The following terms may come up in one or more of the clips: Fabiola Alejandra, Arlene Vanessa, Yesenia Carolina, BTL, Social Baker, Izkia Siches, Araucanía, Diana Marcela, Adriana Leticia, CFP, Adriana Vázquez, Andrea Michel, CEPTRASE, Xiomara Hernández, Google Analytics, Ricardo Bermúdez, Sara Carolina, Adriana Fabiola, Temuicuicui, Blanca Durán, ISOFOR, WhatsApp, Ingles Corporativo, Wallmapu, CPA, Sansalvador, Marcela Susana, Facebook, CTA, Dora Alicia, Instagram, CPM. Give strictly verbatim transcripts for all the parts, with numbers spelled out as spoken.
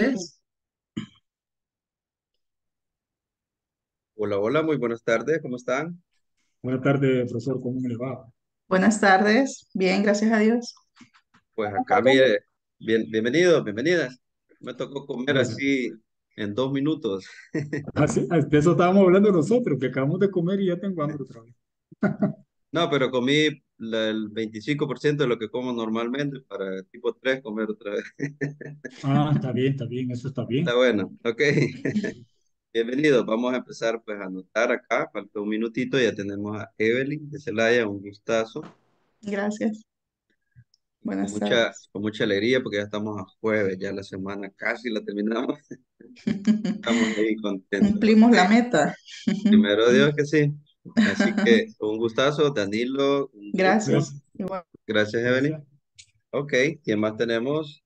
Es. Hola, hola, muy buenas tardes, ¿cómo están? Buenas tardes, profesor, ¿cómo le va? Buenas tardes, bien, gracias a Dios. Pues acá, mire, bien, bienvenidos, bienvenidas. Me tocó comer gracias. Así en dos minutos. Así, de eso estábamos hablando nosotros, que acabamos de comer y ya tengo hambre otra vez. No, pero comí la, el veinticinco por ciento de lo que como normalmente para tipo tres comer otra vez. Ah, está bien, está bien, eso está bien. Está bueno, ok. Bienvenidos, vamos a empezar pues a anotar acá, falta un minutito, ya tenemos a Evelyn de Celaya, un gustazo. Gracias. Buenas con mucha, tardes. Con mucha alegría porque ya estamos a jueves, ya la semana casi la terminamos. Estamos ahí contentos. Cumplimos la meta. Primero Dios que sí. Así que un gustazo, Danilo. Un Gracias. Gusto. Gracias, Evelyn. Ok, ¿quién más tenemos?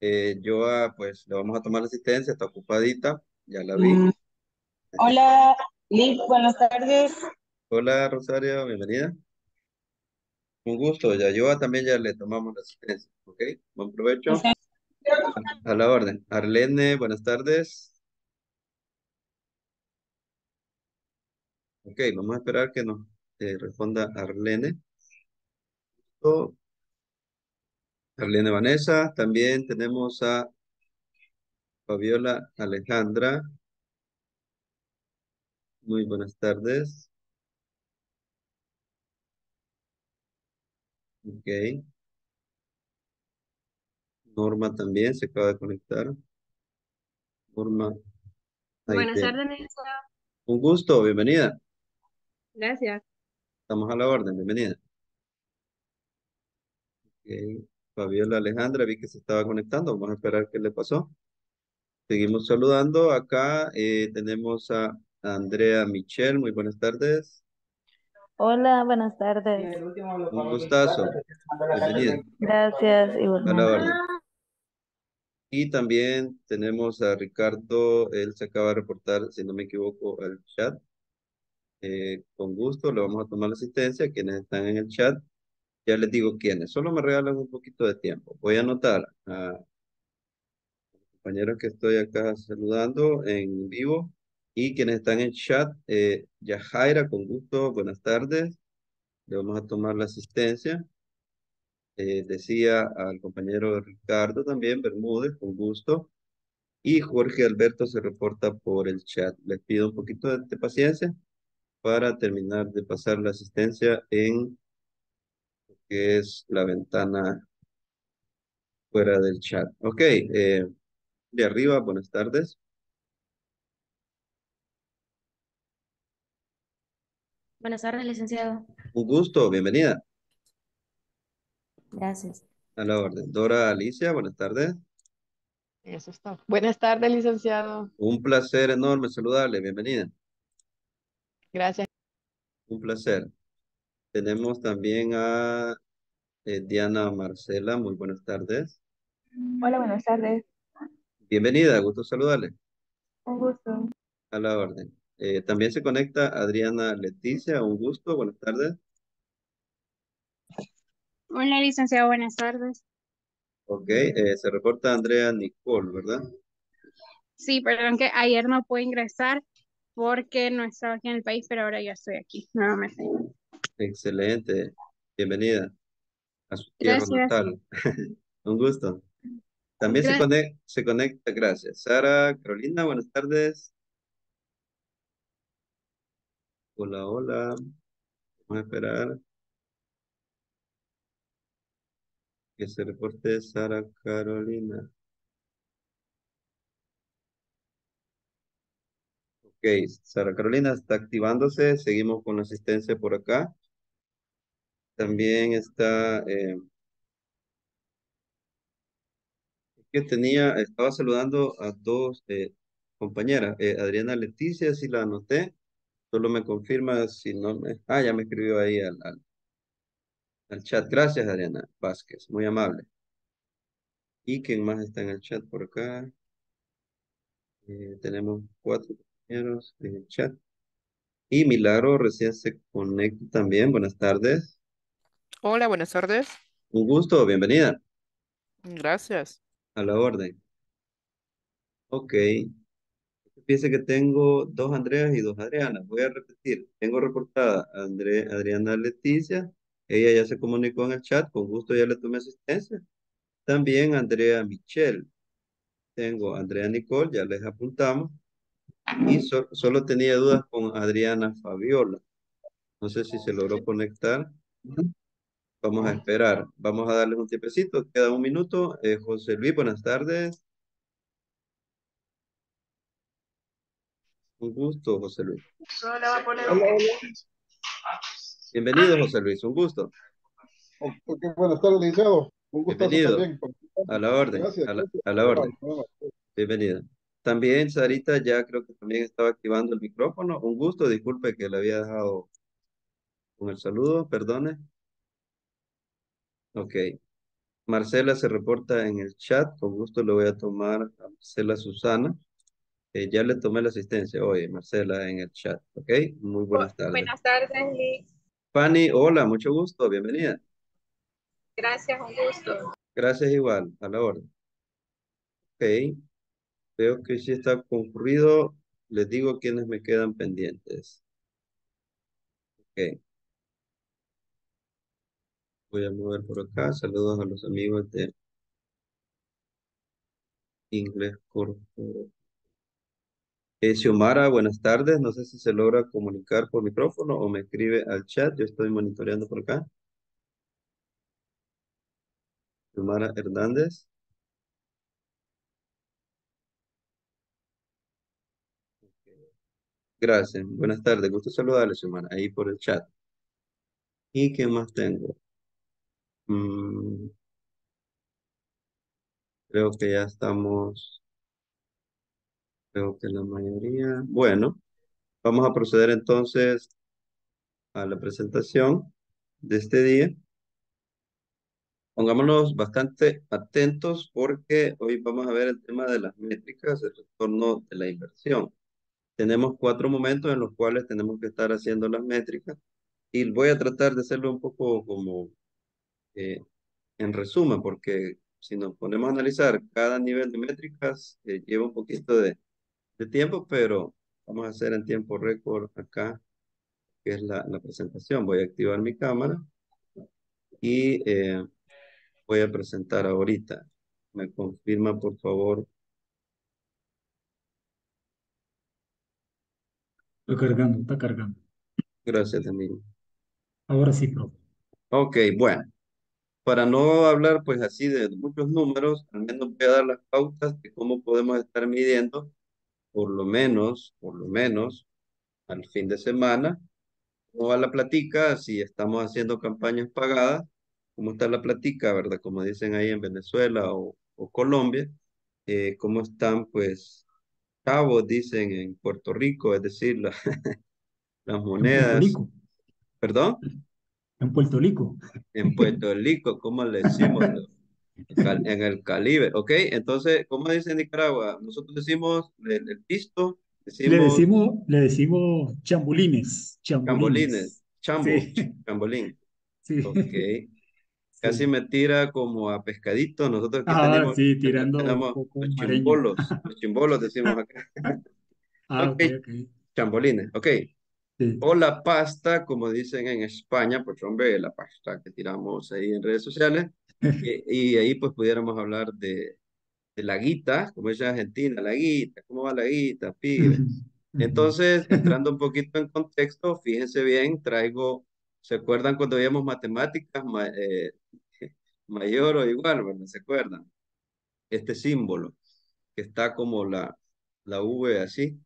Eh, yo, pues, le vamos a tomar la asistencia, está ocupadita, ya la vi. Mm. Hola, Liv, buenas tardes. Hola, Rosario, bienvenida. Un gusto, ya yo también ya le tomamos la asistencia, ok, buen provecho. Okay. A la orden. Arlene, buenas tardes. Ok, vamos a esperar que nos eh, responda Arlene. Arlene Vanessa, también tenemos a Fabiola Alejandra. Muy buenas tardes. Ok. Norma también se acaba de conectar. Norma. Buenas tardes, Vanessa. Un gusto, bienvenida. Gracias. Estamos a la orden, bienvenida. Okay. Fabiola Alejandra, vi que se estaba conectando, vamos a esperar qué le pasó. Seguimos saludando, acá eh, tenemos a Andrea Michel, muy buenas tardes. Hola, buenas tardes. Un gustazo, bienvenida. Gracias, igualmente. A la orden. Y también tenemos a Ricardo, él se acaba de reportar, si no me equivoco, al chat. Eh, con gusto le vamos a tomar la asistencia. Quienes están en el chat, ya les digo quiénes, solo me regalan un poquito de tiempo. Voy a anotar a los compañeros que estoy acá saludando en vivo y quienes están en el chat. eh, Yajaira, con gusto, buenas tardes, le vamos a tomar la asistencia. eh, decía al compañero Ricardo también, Bermúdez, con gusto, y Jorge Alberto se reporta por el chat. Les pido un poquito de, de paciencia para terminar de pasar la asistencia en lo que es la ventana fuera del chat. Ok, eh, de arriba, buenas tardes. Buenas tardes, licenciado. Un gusto, bienvenida. Gracias. A la orden. Dora Alicia, buenas tardes. Eso está. Buenas tardes, licenciado. Un placer enorme saludarle, bienvenida. Gracias. Un placer. Tenemos también a eh, Diana Marcela. Muy buenas tardes. Hola, buenas tardes. Bienvenida, gusto saludarle. Un gusto. A la orden. Eh, también se conecta Adriana Leticia. Un gusto, buenas tardes. Hola, licenciado, buenas tardes. Ok, eh, se reporta Andrea Nicole, ¿verdad? Sí, perdón que ayer no pude ingresar porque no estaba aquí en el país, pero ahora ya estoy aquí nuevamente. Excelente. Bienvenida a su tierra natal. Un gusto. También se conecta, se conecta, gracias. Sara, Carolina, buenas tardes. Hola, hola. Vamos a esperar que se reporte Sara Carolina. Ok, Sara Carolina está activándose. Seguimos con la asistencia por acá. También está... Eh, que tenía, estaba saludando a dos eh, compañeras. Eh, Adriana Leticia, si la anoté. Solo me confirma si no me... Ah, ya me escribió ahí al, al, al chat. Gracias, Adriana Vázquez. Muy amable. ¿Y quién más está en el chat por acá? Eh, tenemos cuatro... en el chat. Y Milagro recién se conecta también. Buenas tardes. Hola, buenas tardes. Un gusto, bienvenida. Gracias. A la orden. Ok. Fíjese que tengo dos Andreas y dos Adrianas. Voy a repetir. Tengo reportada a André- Adriana Leticia. Ella ya se comunicó en el chat. Con gusto ya le tomé asistencia. También Andrea Michelle. Tengo a Andrea Nicole. Ya les apuntamos. Y so- solo tenía dudas con Adriana Fabiola. No sé si se logró conectar. Vamos a esperar. Vamos a darles un tiempecito. Queda un minuto. Eh, José Luis, buenas tardes. Un gusto, José Luis. Solo la va a poner. Hola, Bienvenido, José Luis. Un gusto. hola. Ok, buenas tardes, licenciado. Un gustazo Bienvenido. también. A la orden. Gracias. A la, gracias. a la orden. Bienvenida. También, Sarita, ya creo que también estaba activando el micrófono. Un gusto. Disculpe que le había dejado con el saludo. Perdone. Ok. Marcela se reporta en el chat. Con gusto le voy a tomar a Marcela Susana. Eh, ya le tomé la asistencia hoy, Marcela, en el chat. Ok. Muy buenas tardes. Buenas tardes, Liz. Fanny, hola. Mucho gusto. Bienvenida. Gracias, un gusto. Gracias igual. A la orden. Ok. Veo que sí está concurrido. Les digo quiénes me quedan pendientes. Ok. Voy a mover por acá. Saludos a los amigos de Ingles Corporativo. Eh, Xiomara, buenas tardes. No sé si se logra comunicar por micrófono o me escribe al chat. Yo estoy monitoreando por acá. Xiomara Hernández. Gracias. Buenas tardes. Gusto saludarles, Xiomara, ahí por el chat. ¿Y qué más tengo? Mm, creo que ya estamos. Creo que la mayoría. Bueno, vamos a proceder entonces a la presentación de este día. Pongámonos bastante atentos porque hoy vamos a ver el tema de las métricas, el retorno de la inversión. Tenemos cuatro momentos en los cuales tenemos que estar haciendo las métricas y voy a tratar de hacerlo un poco como eh, en resumen porque si nos ponemos a analizar cada nivel de métricas eh, lleva un poquito de, de tiempo, pero vamos a hacer en tiempo récord acá, que es la, la presentación. Voy a activar mi cámara y eh, voy a presentar ahorita. Me confirma, por favor. Está cargando, está cargando. Gracias, amigo. Ahora sí, profe. Ok, bueno. Para no hablar pues así de muchos números, al menos voy a dar las pautas de cómo podemos estar midiendo, por lo menos, por lo menos, al fin de semana, cómo va la platica, si estamos haciendo campañas pagadas, cómo está la platica, ¿verdad? Como dicen ahí en Venezuela o, o Colombia, eh, cómo están pues chavos, dicen en Puerto Rico, es decir, la- las En Puerto monedas, Rico. perdón, En Puerto Rico. en Puerto Rico, ¿cómo le decimos? Cal- En el Caribe, ¿ok? Entonces, ¿cómo dice en Nicaragua? Nosotros decimos el, el pisto, Le decimos decimos, le decimos chambolines, chambolines. chambolines, chambo, Sí, chambolín, ok. sí, Casi sí. me tira como a pescadito, nosotros aquí Ah, tenemos, sí, tirando un tenemos poco los mareño. chimbolos, los chimbolos decimos acá, Ah, ok, ok, ok. chambolines, ok. Sí, O la pasta, como dicen en España, pues hombre, la pasta que tiramos ahí en redes sociales. Eh, Y, ahí pues pudiéramos hablar de, de la guita, como dice Argentina, la guita, ¿cómo va la guita, pibe? Ujú, Entonces, ujú. entrando un poquito en contexto, fíjense bien, traigo, ¿se acuerdan cuando veíamos matemáticas ma- eh, mayor o igual, ¿verdad? ¿Se acuerdan? Este símbolo, que está como la, la V así.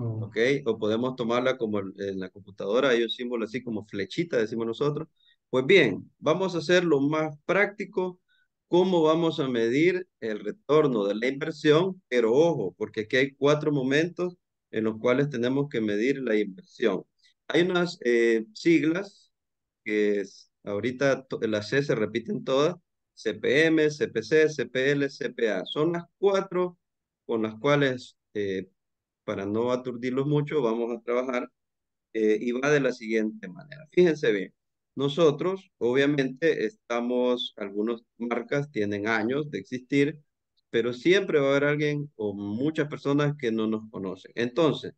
Oh, ¿Ok? O podemos tomarla como en en la computadora, hay un símbolo así como flechita, decimos nosotros. Pues bien, vamos a hacer lo más práctico, cómo vamos a medir el retorno de la inversión, pero ojo, porque aquí hay cuatro momentos en los cuales tenemos que medir la inversión. Hay unas eh, siglas que es- ahorita to- las C se repiten todas, C P M, C P C, C P L, C P A. Son las cuatro con las cuales eh, para no aturdirlos mucho, vamos a trabajar eh, y va de la siguiente manera. Fíjense bien, nosotros obviamente estamos, algunas marcas tienen años de existir, pero siempre va a haber alguien o muchas personas que no nos conocen. Entonces,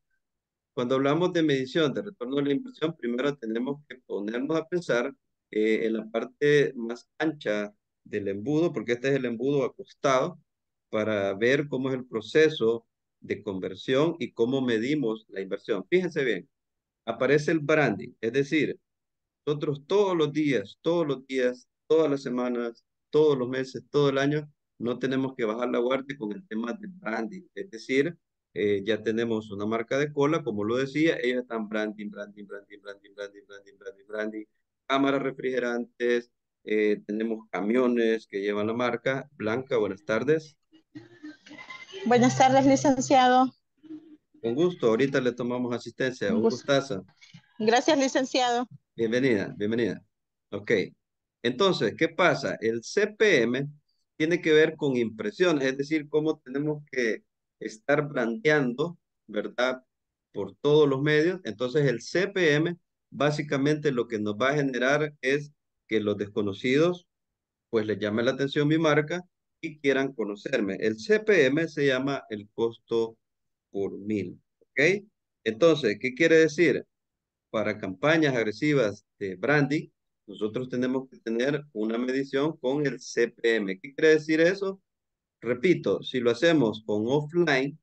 cuando hablamos de medición de retorno de la inversión, primero tenemos que ponernos a pensar eh, en la parte más ancha del embudo, porque este es el embudo acostado, para ver cómo es el proceso de conversión y cómo medimos la inversión. Fíjense bien, aparece el branding, es decir, nosotros todos los días, todos los días, todas las semanas, todos los meses, todo el año, no tenemos que bajar la guardia con el tema del branding. Es decir, eh, ya tenemos una marca de cola, como lo decía, ellos están branding, branding, branding, branding, branding, branding, branding, branding, cámaras refrigerantes, eh, tenemos camiones que llevan la marca. Blanca, buenas tardes. Buenas tardes, licenciado. Con gusto, ahorita le tomamos asistencia. Un gustazo. Gracias, licenciado. Bienvenida, bienvenida. Ok, entonces, ¿qué pasa? El C P M tiene que ver con impresiones, es decir, cómo tenemos que estar brandeando, ¿verdad? Por todos los medios. Entonces, el C P M básicamente lo que nos va a generar es que los desconocidos pues les llame la atención mi marca y quieran conocerme. El C P M se llama el costo por mil, ¿ok? Entonces, ¿qué quiere decir? Para campañas agresivas de branding, nosotros tenemos que tener una medición con el C P M. ¿Qué quiere decir eso? Repito, si lo hacemos con offline,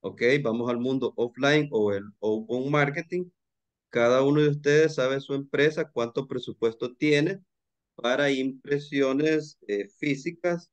ok, vamos al mundo offline o el open marketing, cada uno de ustedes sabe su empresa, cuánto presupuesto tiene para impresiones eh, físicas,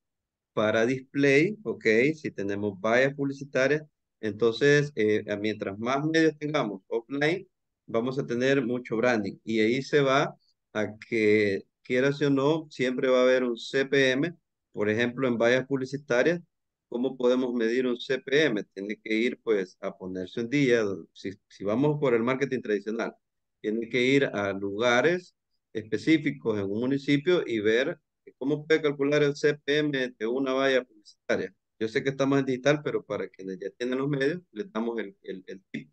para display, ok, si tenemos vallas publicitarias. Entonces, eh, mientras más medios tengamos offline, vamos a tener mucho branding. Y ahí se va a que, quieras o no, siempre va a haber un C P M. Por ejemplo, en vallas publicitarias, ¿cómo podemos medir un C P M? Tiene que ir, pues, a ponerse un día. Si, si vamos por el marketing tradicional, tiene que ir a lugares específicos en un municipio y ver cómo puede calcular el C P M de una valla publicitaria. Yo sé que estamos en digital, pero para quienes ya tienen los medios, les damos el, el, el tip.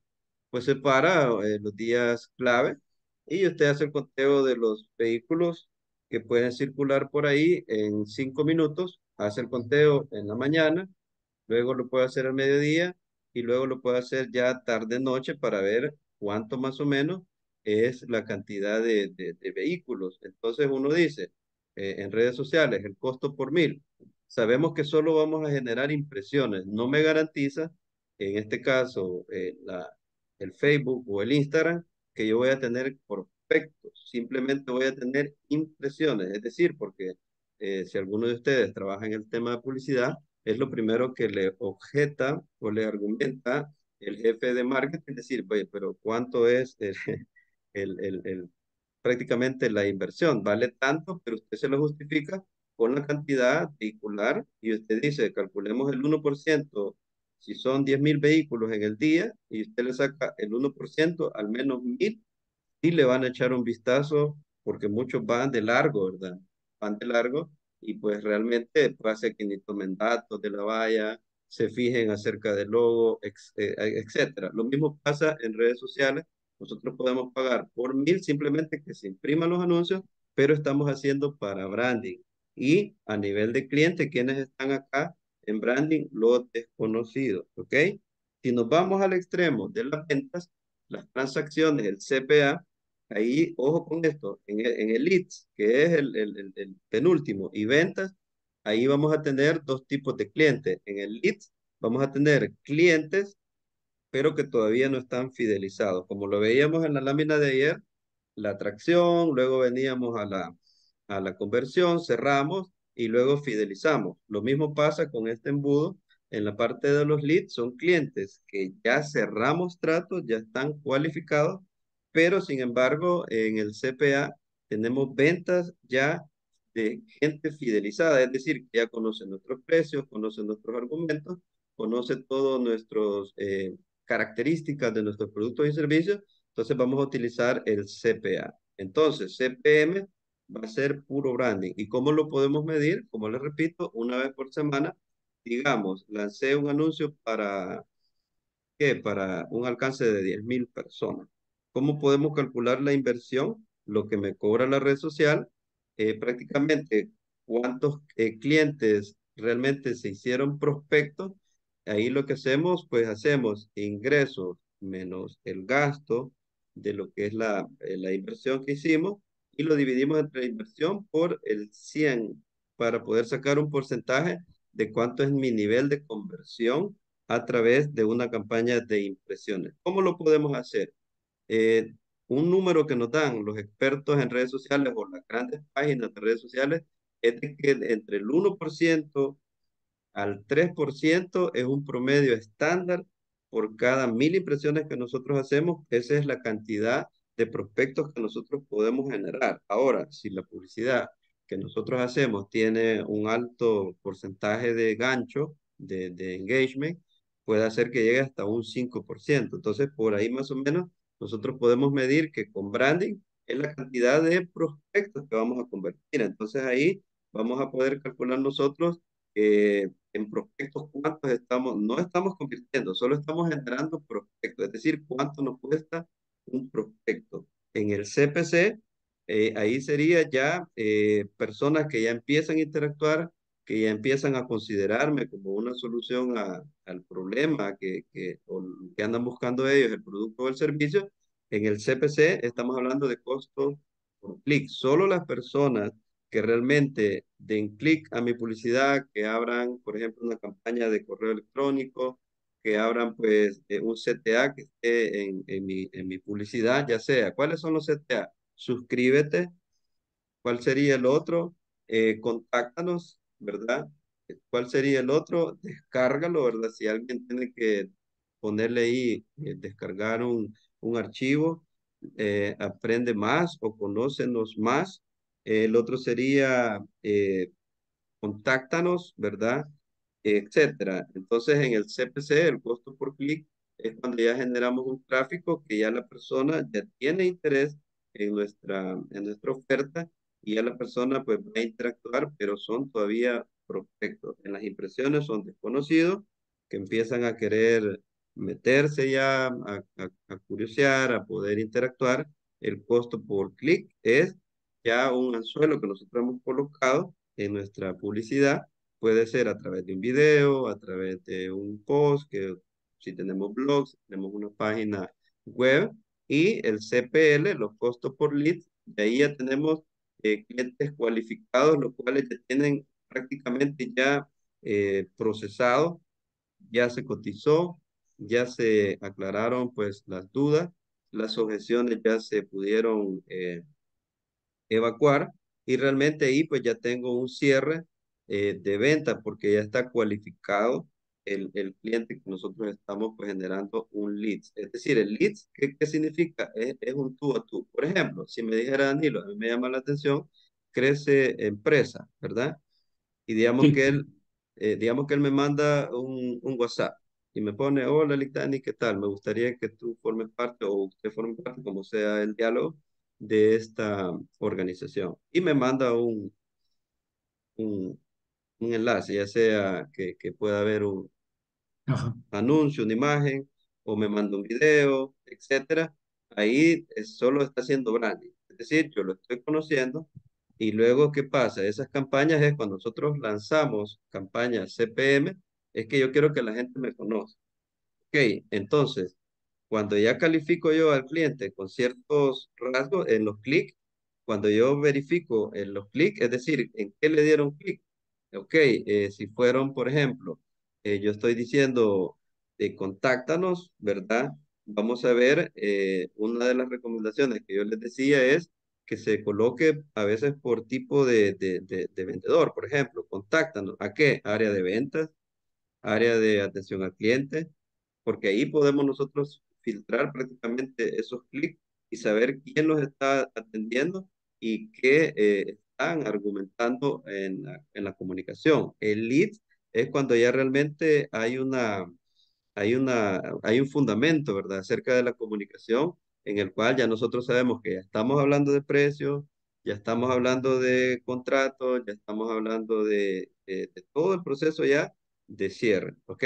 Pues se para eh, los días clave y usted hace el conteo de los vehículos que pueden circular por ahí en cinco minutos. Hace el conteo en la mañana, luego lo puede hacer al mediodía y luego lo puede hacer ya tarde-noche para ver cuánto más o menos es la cantidad de, de, de vehículos. Entonces uno dice eh, en redes sociales el costo por mil. Sabemos que solo vamos a generar impresiones. No me garantiza, en este caso, eh, la, el Facebook o el Instagram, que yo voy a tener prospectos. Simplemente voy a tener impresiones. Es decir, porque eh, si alguno de ustedes trabaja en el tema de publicidad, es lo primero que le objeta o le argumenta el jefe de marketing. Es decir, oye, pero ¿cuánto es el, el, el, el, prácticamente la inversión? Vale tanto, pero usted se lo justifica con la cantidad vehicular y usted dice, calculemos el uno por ciento, si son diez mil vehículos en el día y usted le saca el uno por ciento, al menos mil, y le van a echar un vistazo porque muchos van de largo, ¿verdad? Van de largo y pues realmente puede ser que ni tomen datos de la valla, se fijen acerca del logo, etcétera. Lo mismo pasa en redes sociales. Nosotros podemos pagar por mil simplemente que se impriman los anuncios, pero estamos haciendo para branding. Y a nivel de cliente, quienes están acá en branding, los desconocidos, ¿ok? Si nos vamos al extremo de las ventas, las transacciones, el C P A, ahí, ojo con esto, en el, en el leads, que es el, el, el, el penúltimo, y ventas, ahí vamos a tener dos tipos de clientes. En el leads vamos a tener clientes, pero que todavía no están fidelizados. Como lo veíamos en la lámina de ayer, la atracción, luego veníamos a la... a la conversión, cerramos y luego fidelizamos. Lo mismo pasa con este embudo. En la parte de los leads son clientes que ya cerramos tratos, ya están cualificados, pero sin embargo en el C P A tenemos ventas ya de gente fidelizada, es decir, que ya conocen nuestros precios, conocen nuestros argumentos, conocen todas nuestras eh, características de nuestros productos y servicios. Entonces vamos a utilizar el C P A. Entonces C P M va a ser puro branding. ¿Y cómo lo podemos medir? Como les repito, una vez por semana, digamos, lancé un anuncio para, ¿qué? Para un alcance de diez mil personas. ¿Cómo podemos calcular la inversión? Lo que me cobra la red social, eh, prácticamente cuántos eh, clientes realmente se hicieron prospectos, ahí lo que hacemos, pues hacemos ingresos menos el gasto de lo que es la, la inversión que hicimos y lo dividimos entre la inversión por el cien para poder sacar un porcentaje de cuánto es mi nivel de conversión a través de una campaña de impresiones. ¿Cómo lo podemos hacer? Eh, un número que nos dan los expertos en redes sociales o las grandes páginas de redes sociales es de que entre el uno por ciento al tres por ciento es un promedio estándar por cada mil impresiones que nosotros hacemos. Esa es la cantidad de prospectos que nosotros podemos generar. Ahora, si la publicidad que nosotros hacemos tiene un alto porcentaje de gancho, de, de engagement, puede hacer que llegue hasta un cinco por ciento. Entonces, por ahí más o menos, nosotros podemos medir que con branding es la cantidad de prospectos que vamos a convertir. Entonces, ahí vamos a poder calcular nosotros eh, en prospectos cuántos estamos, no estamos convirtiendo, solo estamos generando prospectos, es decir, cuánto nos cuesta un prospecto. En el C P C, eh, ahí sería ya eh, personas que ya empiezan a interactuar, que ya empiezan a considerarme como una solución a, al problema que, que, o que andan buscando ellos, el producto o el servicio. En el C P C estamos hablando de costo por clic. Solo las personas que realmente den clic a mi publicidad, que abran, por ejemplo, una campaña de correo electrónico, que abran pues un C T A que esté en, en, mi, en mi publicidad, ya sea. ¿Cuáles son los C T A? Suscríbete. ¿Cuál sería el otro? Eh, contáctanos, ¿verdad? ¿Cuál sería el otro? Descárgalo, ¿verdad? Si alguien tiene que ponerle ahí, eh, descargar un, un archivo, eh, aprende más o conócenos más. El otro sería eh, contáctanos, ¿verdad? Etcétera. Entonces, en el C P C, el costo por clic, es cuando ya generamos un tráfico que ya la persona ya tiene interés en nuestra, en nuestra oferta y ya la persona pues va a interactuar, pero son todavía prospectos. En las impresiones son desconocidos que empiezan a querer meterse ya, a, a, a curiosear, a poder interactuar. El costo por clic es ya un anzuelo que nosotros hemos colocado en nuestra publicidad. Puede ser a través de un video, a través de un post, que si tenemos blogs, tenemos una página web. Y el C P L, los costos por leads, de ahí ya tenemos eh, clientes cualificados, los cuales ya tienen prácticamente ya eh, procesado, ya se cotizó, ya se aclararon pues las dudas, las objeciones ya se pudieron eh, evacuar y realmente ahí pues ya tengo un cierre Eh, de venta porque ya está cualificado el, el cliente que nosotros estamos pues generando un lead. Es decir, el lead, ¿qué, qué significa? Es, es un tú a tú. Por ejemplo, si me dijera Danilo, a mí me llama la atención, crece empresa, ¿verdad? Y digamos, sí. que, él, eh, digamos que él me manda un, un WhatsApp y me pone, hola Litani, ¿qué tal? Me gustaría que tú formes parte o usted forme parte, como sea el diálogo de esta organización. Y me manda un... un un enlace, ya sea que, que pueda haber un Ajá. anuncio, una imagen, o me manda un video, etcétera. Ahí es, solo está haciendo branding. Es decir, yo lo estoy conociendo y luego, ¿qué pasa? Esas campañas es cuando nosotros lanzamos campañas C P M, es que yo quiero que la gente me conozca. Ok, entonces, cuando ya califico yo al cliente con ciertos rasgos en los clics, cuando yo verifico en los clics, es decir, en qué le dieron clic. Ok, eh, si fueron, por ejemplo, eh, yo estoy diciendo, eh, contáctanos, ¿verdad? Vamos a ver, eh, una de las recomendaciones que yo les decía es que se coloque a veces por tipo de, de, de, de vendedor, por ejemplo, contáctanos. ¿A qué? Área de ventas, área de atención al cliente, porque ahí podemos nosotros filtrar prácticamente esos clics y saber quién los está atendiendo y qué... Eh, están argumentando en la, en la comunicación. El lead es cuando ya realmente hay una, hay una, hay un fundamento, ¿verdad?, acerca de la comunicación, en el cual ya nosotros sabemos que ya estamos hablando de precios, ya estamos hablando de contratos, ya estamos hablando de, de, de todo el proceso ya de cierre, ¿ok?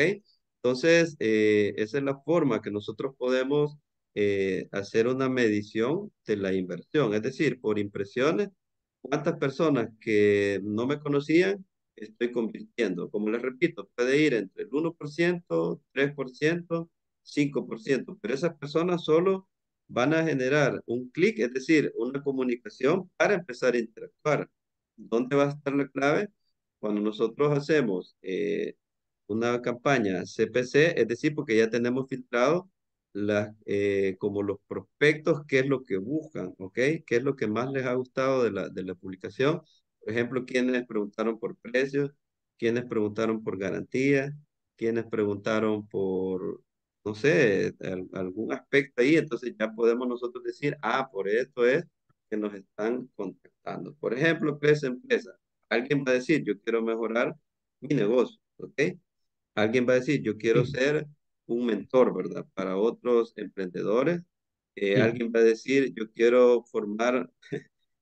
Entonces, eh, esa es la forma que nosotros podemos eh, hacer una medición de la inversión, es decir, por impresiones, cuántas personas que no me conocían estoy convirtiendo. Como les repito, puede ir entre el uno por ciento, tres por ciento, cinco por ciento, pero esas personas solo van a generar un clic, es decir, una comunicación para empezar a interactuar. ¿Dónde va a estar la clave? Cuando nosotros hacemos eh, una campaña C P C, es decir, porque ya tenemos filtrado las, eh, como los prospectos, qué es lo que buscan, ¿ok? ¿Qué es lo que más les ha gustado de la, de la publicación? Por ejemplo, quienes preguntaron por precios, quienes preguntaron por garantía, quienes preguntaron por, no sé, al, algún aspecto ahí. Entonces ya podemos nosotros decir, ah, por esto es que nos están contactando. Por ejemplo, empresa, empresa. Alguien va a decir, yo quiero mejorar mi negocio, ¿ok? Alguien va a decir, yo quiero sí. ser un mentor, ¿verdad? Para otros emprendedores. Eh, sí. Alguien va a decir, yo quiero formar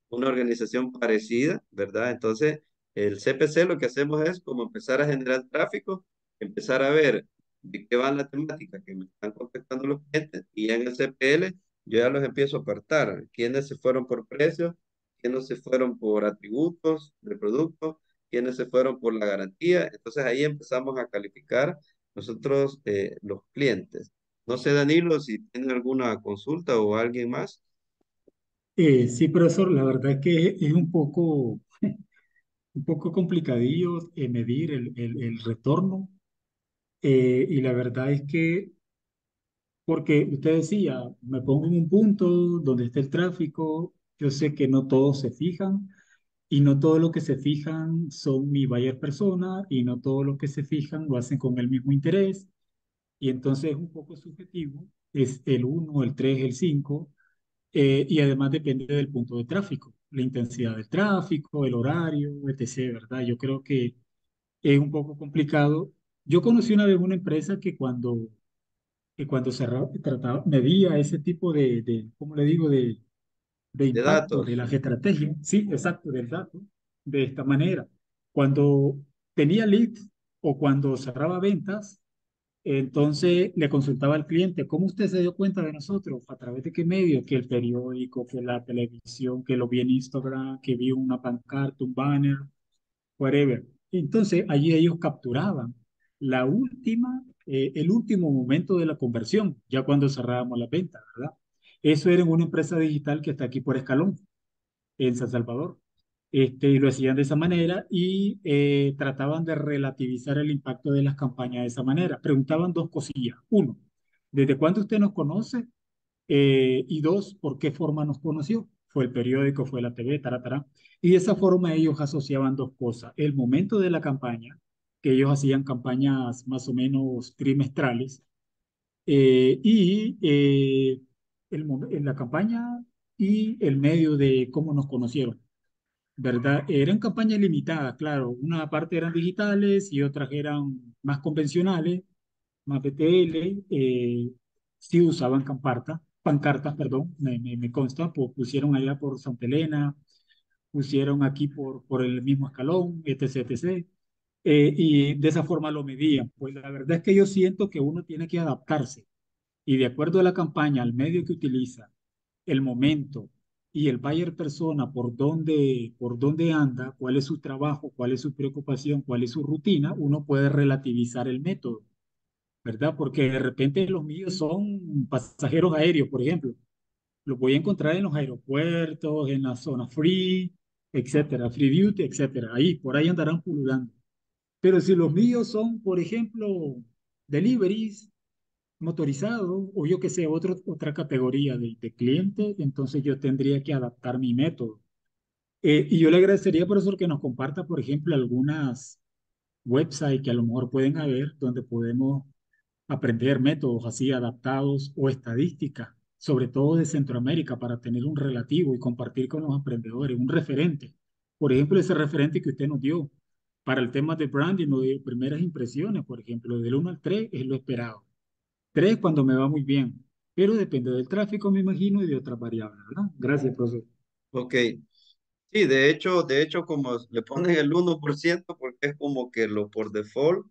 una organización parecida, ¿verdad? Entonces, el C P C lo que hacemos es como empezar a generar tráfico, empezar a ver de qué van las temáticas que me están contactando los clientes, y ya en el C P L yo ya los empiezo a apartar. ¿Quiénes se fueron por precios? ¿Quiénes se fueron por atributos de producto? ¿Quiénes se fueron por la garantía? Entonces ahí empezamos a calificar nosotros eh, los clientes. No sé, Danilo, si tienen alguna consulta o alguien más. Eh, sí, profesor, la verdad que es un poco, un poco complicadillo eh, medir el, el, el retorno. Eh, y la verdad es que, porque usted decía, me pongo en un punto donde está el tráfico, yo sé que no todos se fijan, y no todos los que se fijan son mi buyer persona, y no todos los que se fijan lo hacen con el mismo interés, y entonces es un poco subjetivo, es el uno, el tres, el cinco, eh, y además depende del punto de tráfico, la intensidad del tráfico, el horario, etcétera, ¿verdad? Yo creo que es un poco complicado. Yo conocí una vez una empresa que cuando, que cuando cerraba, trataba, medía ese tipo de, de ¿cómo le digo?, de, de impacto, datos, de las estrategias, sí, exacto, del dato, de esta manera. Cuando tenía leads o cuando cerraba ventas, entonces le consultaba al cliente, ¿cómo usted se dio cuenta de nosotros? ¿A través de qué medio? Que el periódico, que la televisión, que lo vi en Instagram, que vi una pancarta, un banner, whatever. Entonces allí ellos capturaban la última, eh, el último momento de la conversión, ya cuando cerrábamos la venta, ¿verdad? Eso era en una empresa digital que está aquí por Escalón, en San Salvador. Este, lo hacían de esa manera y eh, trataban de relativizar el impacto de las campañas de esa manera. Preguntaban dos cosillas. Uno, ¿desde cuándo usted nos conoce? Eh, y dos, ¿por qué forma nos conoció? Fue el periódico, fue la T V, taratara. Y de esa forma ellos asociaban dos cosas. El momento de la campaña, que ellos hacían campañas más o menos trimestrales, eh, y eh, el, en la campaña y el medio de cómo nos conocieron, ¿verdad? Eran campañas limitadas, claro, una parte eran digitales y otras eran más convencionales, más B T L, eh, sí usaban camparta, pancartas, perdón, me, me, me consta, pues, pusieron allá por Santa Elena, pusieron aquí por, por el mismo Escalón, etc, etcétera. Eh, y de esa forma lo medían. Pues la verdad es que yo siento que uno tiene que adaptarse y de acuerdo a la campaña, al medio que utiliza, el momento y el buyer persona, por dónde, por dónde anda, cuál es su trabajo, cuál es su preocupación, cuál es su rutina, uno puede relativizar el método, ¿verdad? Porque de repente los míos son pasajeros aéreos, por ejemplo. Los voy a encontrar en los aeropuertos, en la zona free, etcétera, free duty, etcétera. Ahí, por ahí andarán pululando. Pero si los míos son, por ejemplo, deliveries, motorizados, o yo que sé, otro, otra categoría de, de cliente, entonces yo tendría que adaptar mi método. Eh, y yo le agradecería, profesor, que nos comparta, por ejemplo, algunas websites que a lo mejor pueden haber, donde podemos aprender métodos así adaptados o estadísticas, sobre todo de Centroamérica, para tener un relativo y compartir con los emprendedores, un referente. Por ejemplo, ese referente que usted nos dio, para el tema de branding o de primeras impresiones, por ejemplo, del uno al tres es lo esperado. tres cuando me va muy bien, pero depende del tráfico, me imagino, y de otras variables, ¿verdad? Gracias, profesor. Ok. Sí, de hecho, de hecho como le ponen el uno por ciento, porque es como que lo por default,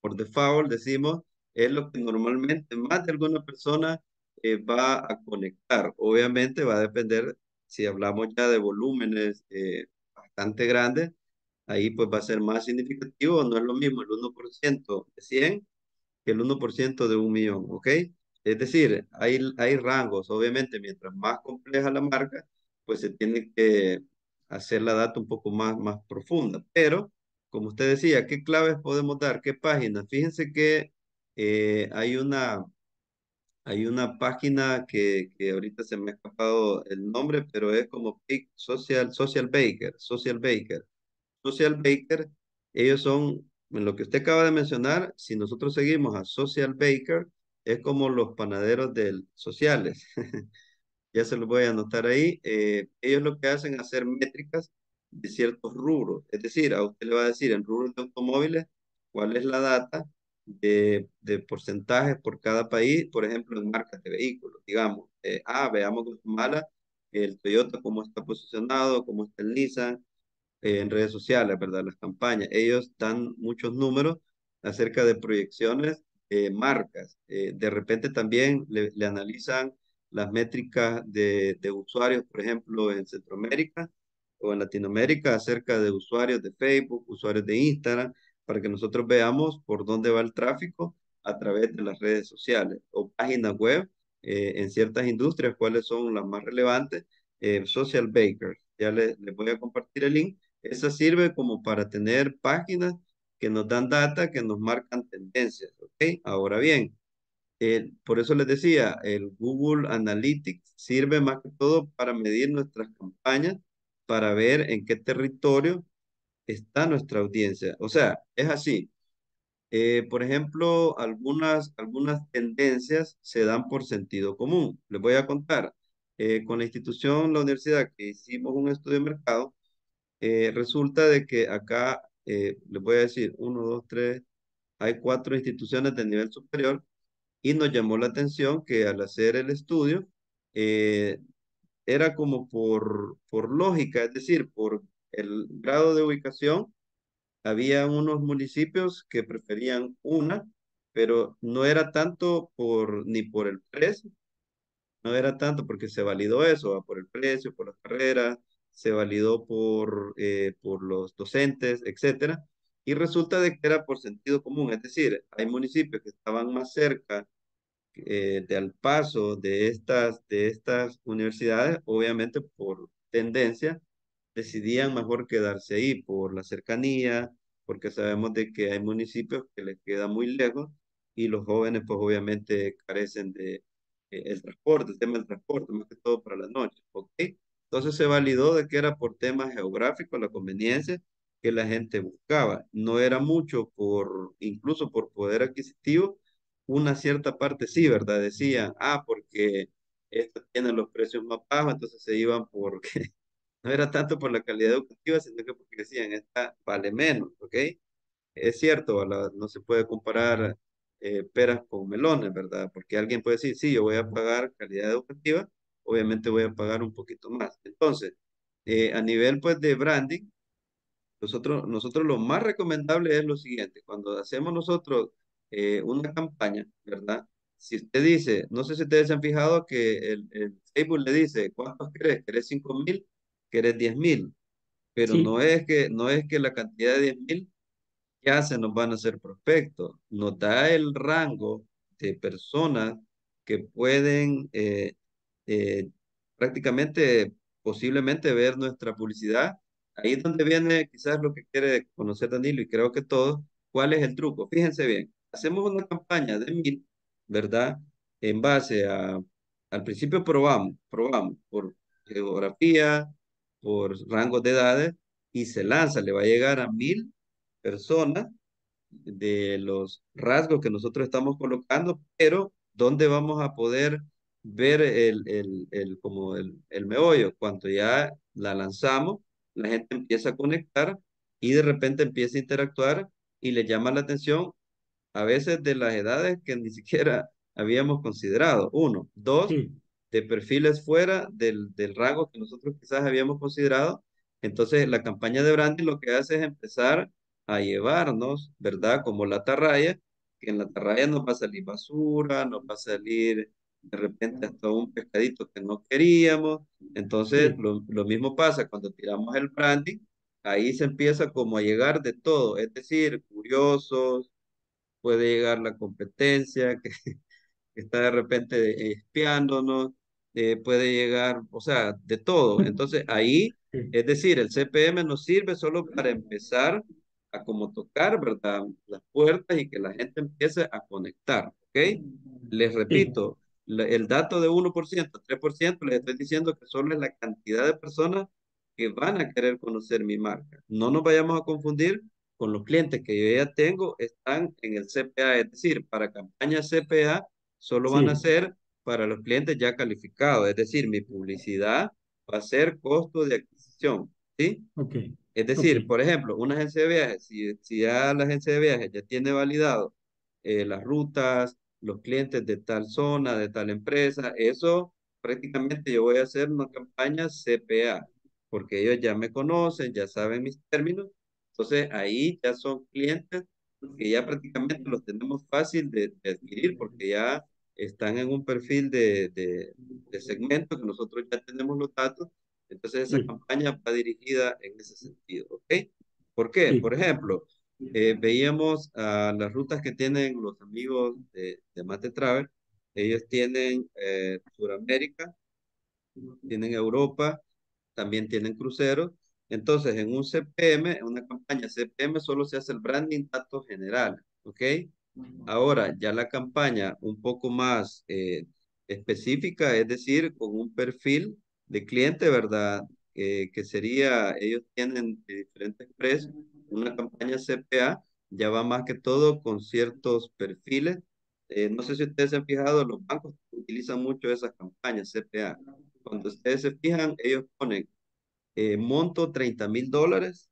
por default decimos, es lo que normalmente más de alguna persona eh, va a conectar. Obviamente va a depender, si hablamos ya de volúmenes eh, bastante grandes, ahí pues va a ser más significativo. No es lo mismo el uno por ciento de cien que el uno por ciento de un millón, ¿ok? Es decir, hay, hay rangos, obviamente, mientras más compleja la marca, pues se tiene que hacer la data un poco más, más profunda. Pero, como usted decía, ¿qué claves podemos dar? ¿Qué páginas? Fíjense que eh, hay una... Hay una página que, que ahorita se me ha escapado el nombre, pero es como Social, Social Baker, Social Baker. Social Baker, ellos son, en lo que usted acaba de mencionar, si nosotros seguimos a Social Baker, es como los panaderos del sociales. Ya se los voy a anotar ahí. Eh, ellos lo que hacen es hacer métricas de ciertos rubros. Es decir, a usted le va a decir en rubros de automóviles cuál es la data De, de porcentajes por cada país, por ejemplo, en marcas de vehículos, digamos, eh, ah, veamos Guatemala, el Toyota, cómo está posicionado, cómo está el Nissan, eh, en redes sociales, ¿verdad? Las campañas, ellos dan muchos números acerca de proyecciones de eh, marcas, eh, de repente también le, le analizan las métricas de, de usuarios, por ejemplo, en Centroamérica o en Latinoamérica, acerca de usuarios de Facebook, usuarios de Instagram, para que nosotros veamos por dónde va el tráfico a través de las redes sociales o páginas web eh, en ciertas industrias, cuáles son las más relevantes. Eh, Social Baker, ya les, les voy a compartir el link. Esa sirve como para tener páginas que nos dan data, que nos marcan tendencias, ¿ok? Ahora bien, eh, por eso les decía, el Google Analytics sirve más que todo para medir nuestras campañas, para ver en qué territorio está nuestra audiencia. O sea, es así. Eh, por ejemplo, algunas, algunas tendencias se dan por sentido común. Les voy a contar. Eh, con la institución, la universidad, que hicimos un estudio de mercado, eh, resulta de que acá, eh, les voy a decir, uno, dos, tres, hay cuatro instituciones de nivel superior y nos llamó la atención que al hacer el estudio, eh, era como por, por lógica, es decir, por el grado de ubicación, había unos municipios que preferían una, pero no era tanto por, ni por el precio, no era tanto porque se validó eso, por el precio, por las carreras, se validó por, eh, por los docentes, etcétera. Y resulta de que era por sentido común, es decir, hay municipios que estaban más cerca eh, de al paso de estas, de estas universidades, obviamente por tendencia, decidían mejor quedarse ahí por la cercanía, porque sabemos de que hay municipios que les queda muy lejos y los jóvenes pues obviamente carecen de eh, el transporte, el tema del transporte, más que todo para la noche, ¿ok? Entonces se validó de que era por temas geográficos, la conveniencia que la gente buscaba. No era mucho por, incluso por poder adquisitivo, una cierta parte sí, ¿verdad? Decían, ah, porque estos tienen los precios más bajos, entonces se iban porque... No era tanto por la calidad educativa, sino que porque decían, esta vale menos, ¿ok? Es cierto, la, no se puede comparar eh, peras con melones, ¿verdad? Porque alguien puede decir, sí, yo voy a pagar calidad educativa, obviamente voy a pagar un poquito más. Entonces, eh, a nivel pues de branding, nosotros, nosotros lo más recomendable es lo siguiente. Cuando hacemos nosotros eh, una campaña, ¿verdad? Si usted dice, no sé si ustedes se han fijado que el, el Facebook le dice, ¿cuántos querés? ¿Querés cinco mil? Querés diez mil, pero sí. no, es que, no es que la cantidad de diez mil ya se nos van a hacer prospectos, nos da el rango de personas que pueden eh, eh, prácticamente, posiblemente ver nuestra publicidad. Ahí es donde viene quizás lo que quiere conocer Danilo y creo que todos, cuál es el truco. Fíjense bien, hacemos una campaña de mil, ¿verdad? En base a, al principio probamos, probamos por geografía, por rangos de edades, y se lanza, le va a llegar a mil personas de los rasgos que nosotros estamos colocando, pero ¿dónde vamos a poder ver el, el, el, como el, el meollo? Cuando ya la lanzamos, la gente empieza a conectar y de repente empieza a interactuar y le llama la atención a veces de las edades que ni siquiera habíamos considerado. Uno, dos... Sí. de perfiles fuera del, del rango que nosotros quizás habíamos considerado. Entonces la campaña de branding lo que hace es empezar a llevarnos, ¿verdad? Como la atarraya, que en la atarraya nos va a salir basura, nos va a salir de repente hasta un pescadito que no queríamos. Entonces lo, lo mismo pasa cuando tiramos el branding, ahí se empieza como a llegar de todo, es decir, curiosos, puede llegar la competencia que, que está de repente espiándonos, eh, puede llegar, o sea, de todo. Entonces ahí, es decir, el C P M nos sirve solo para empezar a como tocar, ¿verdad?, las puertas y que la gente empiece a conectar, ¿ok? Les repito, la, el dato de uno por ciento, tres por ciento, les estoy diciendo que solo es la cantidad de personas que van a querer conocer mi marca. No nos vayamos a confundir con los clientes que yo ya tengo, están en el C P A, es decir, para campaña C P A solo sí. van a ser para los clientes ya calificados, es decir, mi publicidad va a ser costo de adquisición, ¿sí? Ok. Es decir, okay. por ejemplo, una agencia de viajes, si, si ya la agencia de viajes ya tiene validado eh, las rutas, los clientes de tal zona, de tal empresa, eso prácticamente yo voy a hacer una campaña C P A, porque ellos ya me conocen, ya saben mis términos, entonces ahí ya son clientes que ya prácticamente los tenemos fácil de, de adquirir, porque ya están en un perfil de, de, de segmento que nosotros ya tenemos los datos. Entonces esa sí. campaña va dirigida en ese sentido, ¿ok? ¿Por qué? Sí. Por ejemplo, eh, veíamos a las rutas que tienen los amigos de, de Mate Travel. Ellos tienen eh, Sudamérica, tienen Europa, también tienen cruceros. Entonces en un C P M, en una campaña C P M solo se hace el branding datos general, ¿ok? Ahora ya la campaña un poco más eh, específica, es decir, con un perfil de cliente, ¿verdad? Eh, que sería, ellos tienen de diferentes precios, una campaña C P A, ya va más que todo con ciertos perfiles. Eh, no sé si ustedes se han fijado, los bancos utilizan mucho esas campañas C P A. Cuando ustedes se fijan, ellos ponen eh, monto treinta mil dólares,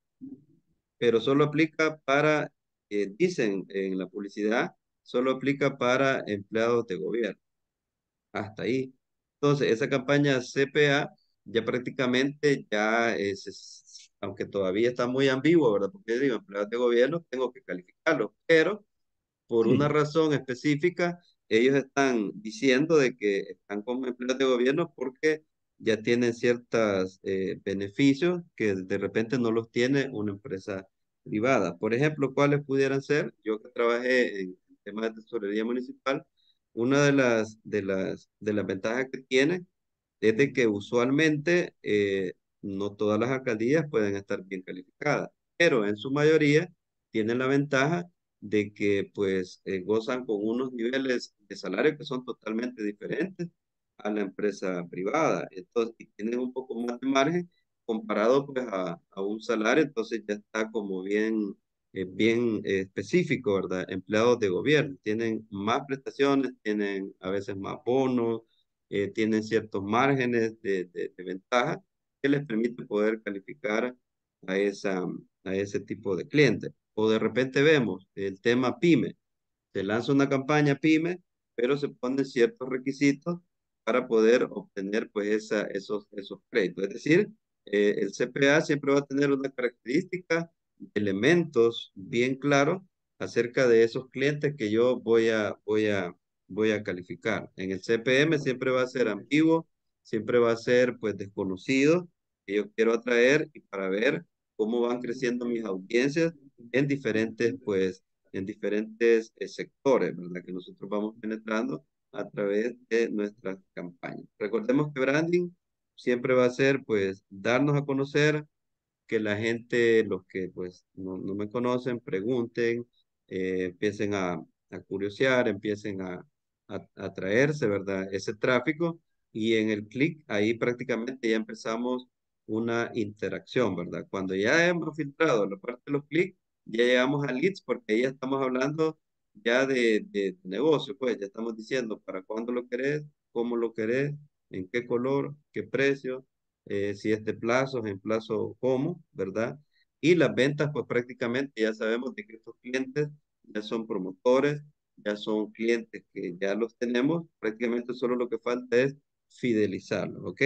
pero solo aplica para, eh, dicen en la publicidad, solo aplica para empleados de gobierno. Hasta ahí. Entonces, esa campaña C P A ya prácticamente ya es, es, aunque todavía está muy ambiguo, ¿verdad? Porque digo, empleados de gobierno, tengo que calificarlos, pero por sí. una razón específica, ellos están diciendo de que están como empleados de gobierno porque ya tienen ciertos eh, beneficios que de repente no los tiene una empresa privada. Por ejemplo, ¿cuáles pudieran ser? Yo que trabajé en temas de tesorería municipal, una de las, de las, de las ventajas que tiene es de que usualmente eh, no todas las alcaldías pueden estar bien calificadas, pero en su mayoría tienen la ventaja de que pues eh, gozan con unos niveles de salario que son totalmente diferentes a la empresa privada, entonces tienen un poco más de margen comparado pues a, a un salario, entonces ya está como bien... Eh, bien eh, específico, ¿verdad? Empleados de gobierno tienen más prestaciones, tienen a veces más bonos, eh, tienen ciertos márgenes de, de, de ventaja que les permite poder calificar a, esa, a ese tipo de clientes. O de repente vemos el tema PYME. Se lanza una campaña PYME, pero se ponen ciertos requisitos para poder obtener pues esa, esos, esos créditos. Es decir, eh, el C P A siempre va a tener una característica elementos bien claros acerca de esos clientes que yo voy a, voy a, voy a calificar. En el C P M siempre va a ser ambiguo, siempre va a ser pues desconocido, que yo quiero atraer y para ver cómo van creciendo mis audiencias en diferentes pues, en diferentes eh, sectores, ¿verdad? Que nosotros vamos penetrando a través de nuestras campañas. Recordemos que branding siempre va a ser pues darnos a conocer, que la gente, los que pues no, no me conocen, pregunten, eh, empiecen a, a curiosear, empiecen a, a, a traerse, ¿verdad? Ese tráfico y en el clic ahí prácticamente ya empezamos una interacción, ¿verdad? Cuando ya hemos filtrado la parte de los clics, ya llegamos a leads porque ahí ya estamos hablando ya de, de negocio, pues ya estamos diciendo para cuándo lo querés, cómo lo querés, en qué color, qué precio, Eh, si es de plazos, en plazo cómo, ¿verdad? Y las ventas, pues prácticamente ya sabemos de que estos clientes ya son promotores, ya son clientes que ya los tenemos, prácticamente solo lo que falta es fidelizarlos, ¿ok?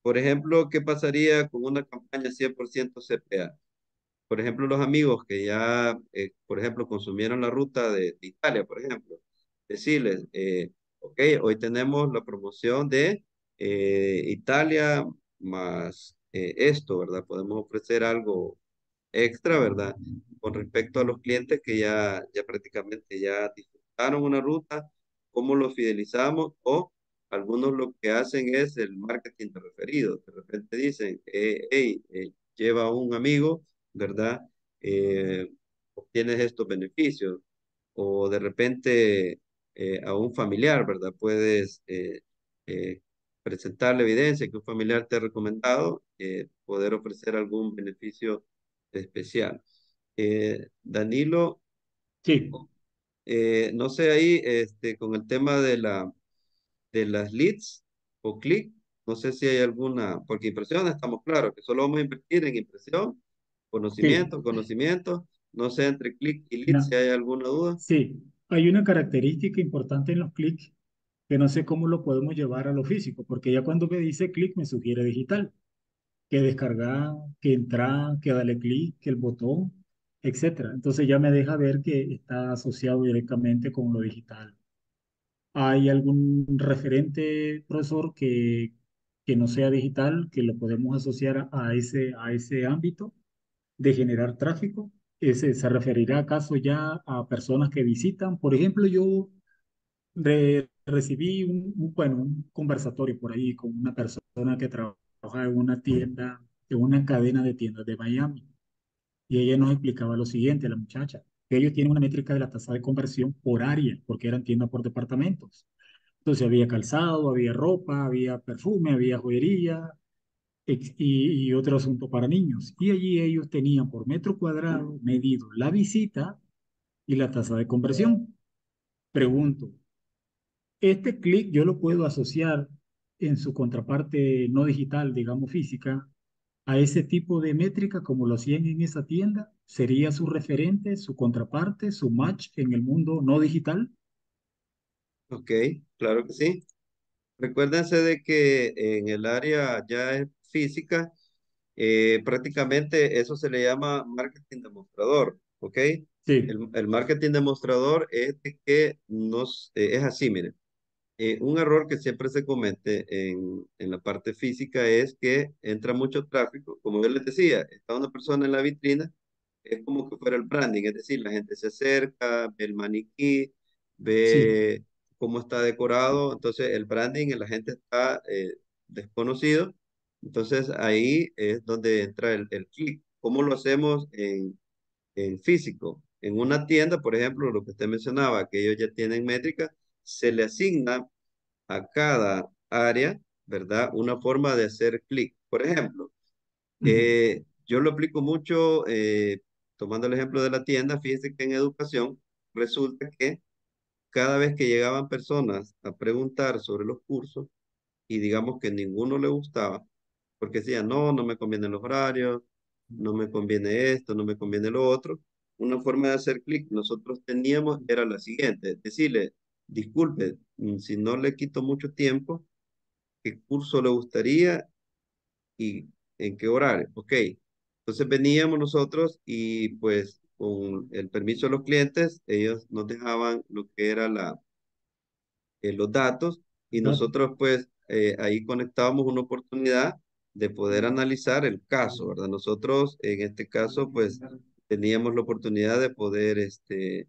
Por ejemplo, ¿qué pasaría con una campaña cien por ciento C P A? Por ejemplo, los amigos que ya, eh, por ejemplo, consumieron la ruta de, de Italia, por ejemplo, decirles, eh, ok, hoy tenemos la promoción de eh, Italia, más eh, esto, ¿verdad? Podemos ofrecer algo extra, ¿verdad? Con respecto a los clientes que ya, ya prácticamente ya disfrutaron una ruta, ¿cómo los fidelizamos? O algunos lo que hacen es el marketing de referidos. De repente dicen, eh, hey, eh, lleva a un amigo, ¿verdad? Eh, obtienes estos beneficios. O de repente eh, a un familiar, ¿verdad? Puedes eh, eh, presentar la evidencia que un familiar te ha recomendado, eh, poder ofrecer algún beneficio especial. Eh, Danilo, sí. eh, no sé ahí este, con el tema de, la, de las leads o click, no sé si hay alguna, porque impresión estamos claros que solo vamos a invertir en impresión, conocimiento, sí. conocimiento, no sé entre click y lead no. si hay alguna duda. Sí, hay una característica importante en los click que no sé cómo lo podemos llevar a lo físico, porque ya cuando me dice click me sugiere digital, que descargar, que entrar, que dale clic, que el botón, etcétera. Entonces ya me deja ver que está asociado directamente con lo digital. ¿Hay algún referente, profesor, que, que no sea digital, que lo podemos asociar a ese, a ese ámbito de generar tráfico? ¿Ese, ¿Se referirá acaso ya a personas que visitan? Por ejemplo, yo re, recibí un, un, bueno, un conversatorio por ahí con una persona que trabaja en una tienda, en una cadena de tiendas de Miami. Y ella nos explicaba lo siguiente, la muchacha, que ellos tienen una métrica de la tasa de conversión por área, porque eran tiendas por departamentos. Entonces había calzado, había ropa, había perfume, había joyería y, y otro asunto para niños. Y allí ellos tenían por metro cuadrado medido la visita y la tasa de conversión. Pregunto, este clic yo lo puedo asociar en su contraparte no digital, digamos física, a ese tipo de métrica como lo hacían en esa tienda, ¿sería su referente, su contraparte, su match en el mundo no digital? Ok, claro que sí. Recuérdense de que en el área ya física, eh, prácticamente eso se le llama marketing demostrador, ¿ok? Sí. El, el marketing demostrador es de que nos, eh, es así, miren. Eh, un error que siempre se comete en, en la parte física es que entra mucho tráfico. Como yo les decía, está una persona en la vitrina, es como que fuera el branding, es decir, la gente se acerca, ve el maniquí, ve sí. cómo está decorado, entonces el branding, la gente está eh, desconocido, entonces ahí es donde entra el, el click. ¿Cómo lo hacemos en, en físico? En una tienda, por ejemplo, lo que usted mencionaba, que ellos ya tienen métricas, se le asigna a cada área, ¿verdad? Una forma de hacer clic. Por ejemplo, uh-huh. eh, yo lo aplico mucho, eh, tomando el ejemplo de la tienda, fíjense que en educación resulta que cada vez que llegaban personas a preguntar sobre los cursos y digamos que ninguno le gustaba, porque decían, no, no me convienen los horarios, no me conviene esto, no me conviene lo otro, una forma de hacer clic nosotros teníamos era la siguiente, decirle, disculpe, si no le quito mucho tiempo, ¿qué curso le gustaría y en qué horario? Ok, entonces veníamos nosotros y pues con el permiso de los clientes, ellos nos dejaban lo que era la, eh, los datos y nosotros pues eh, ahí conectábamos una oportunidad de poder analizar el caso, ¿verdad? Nosotros en este caso pues teníamos la oportunidad de poder este,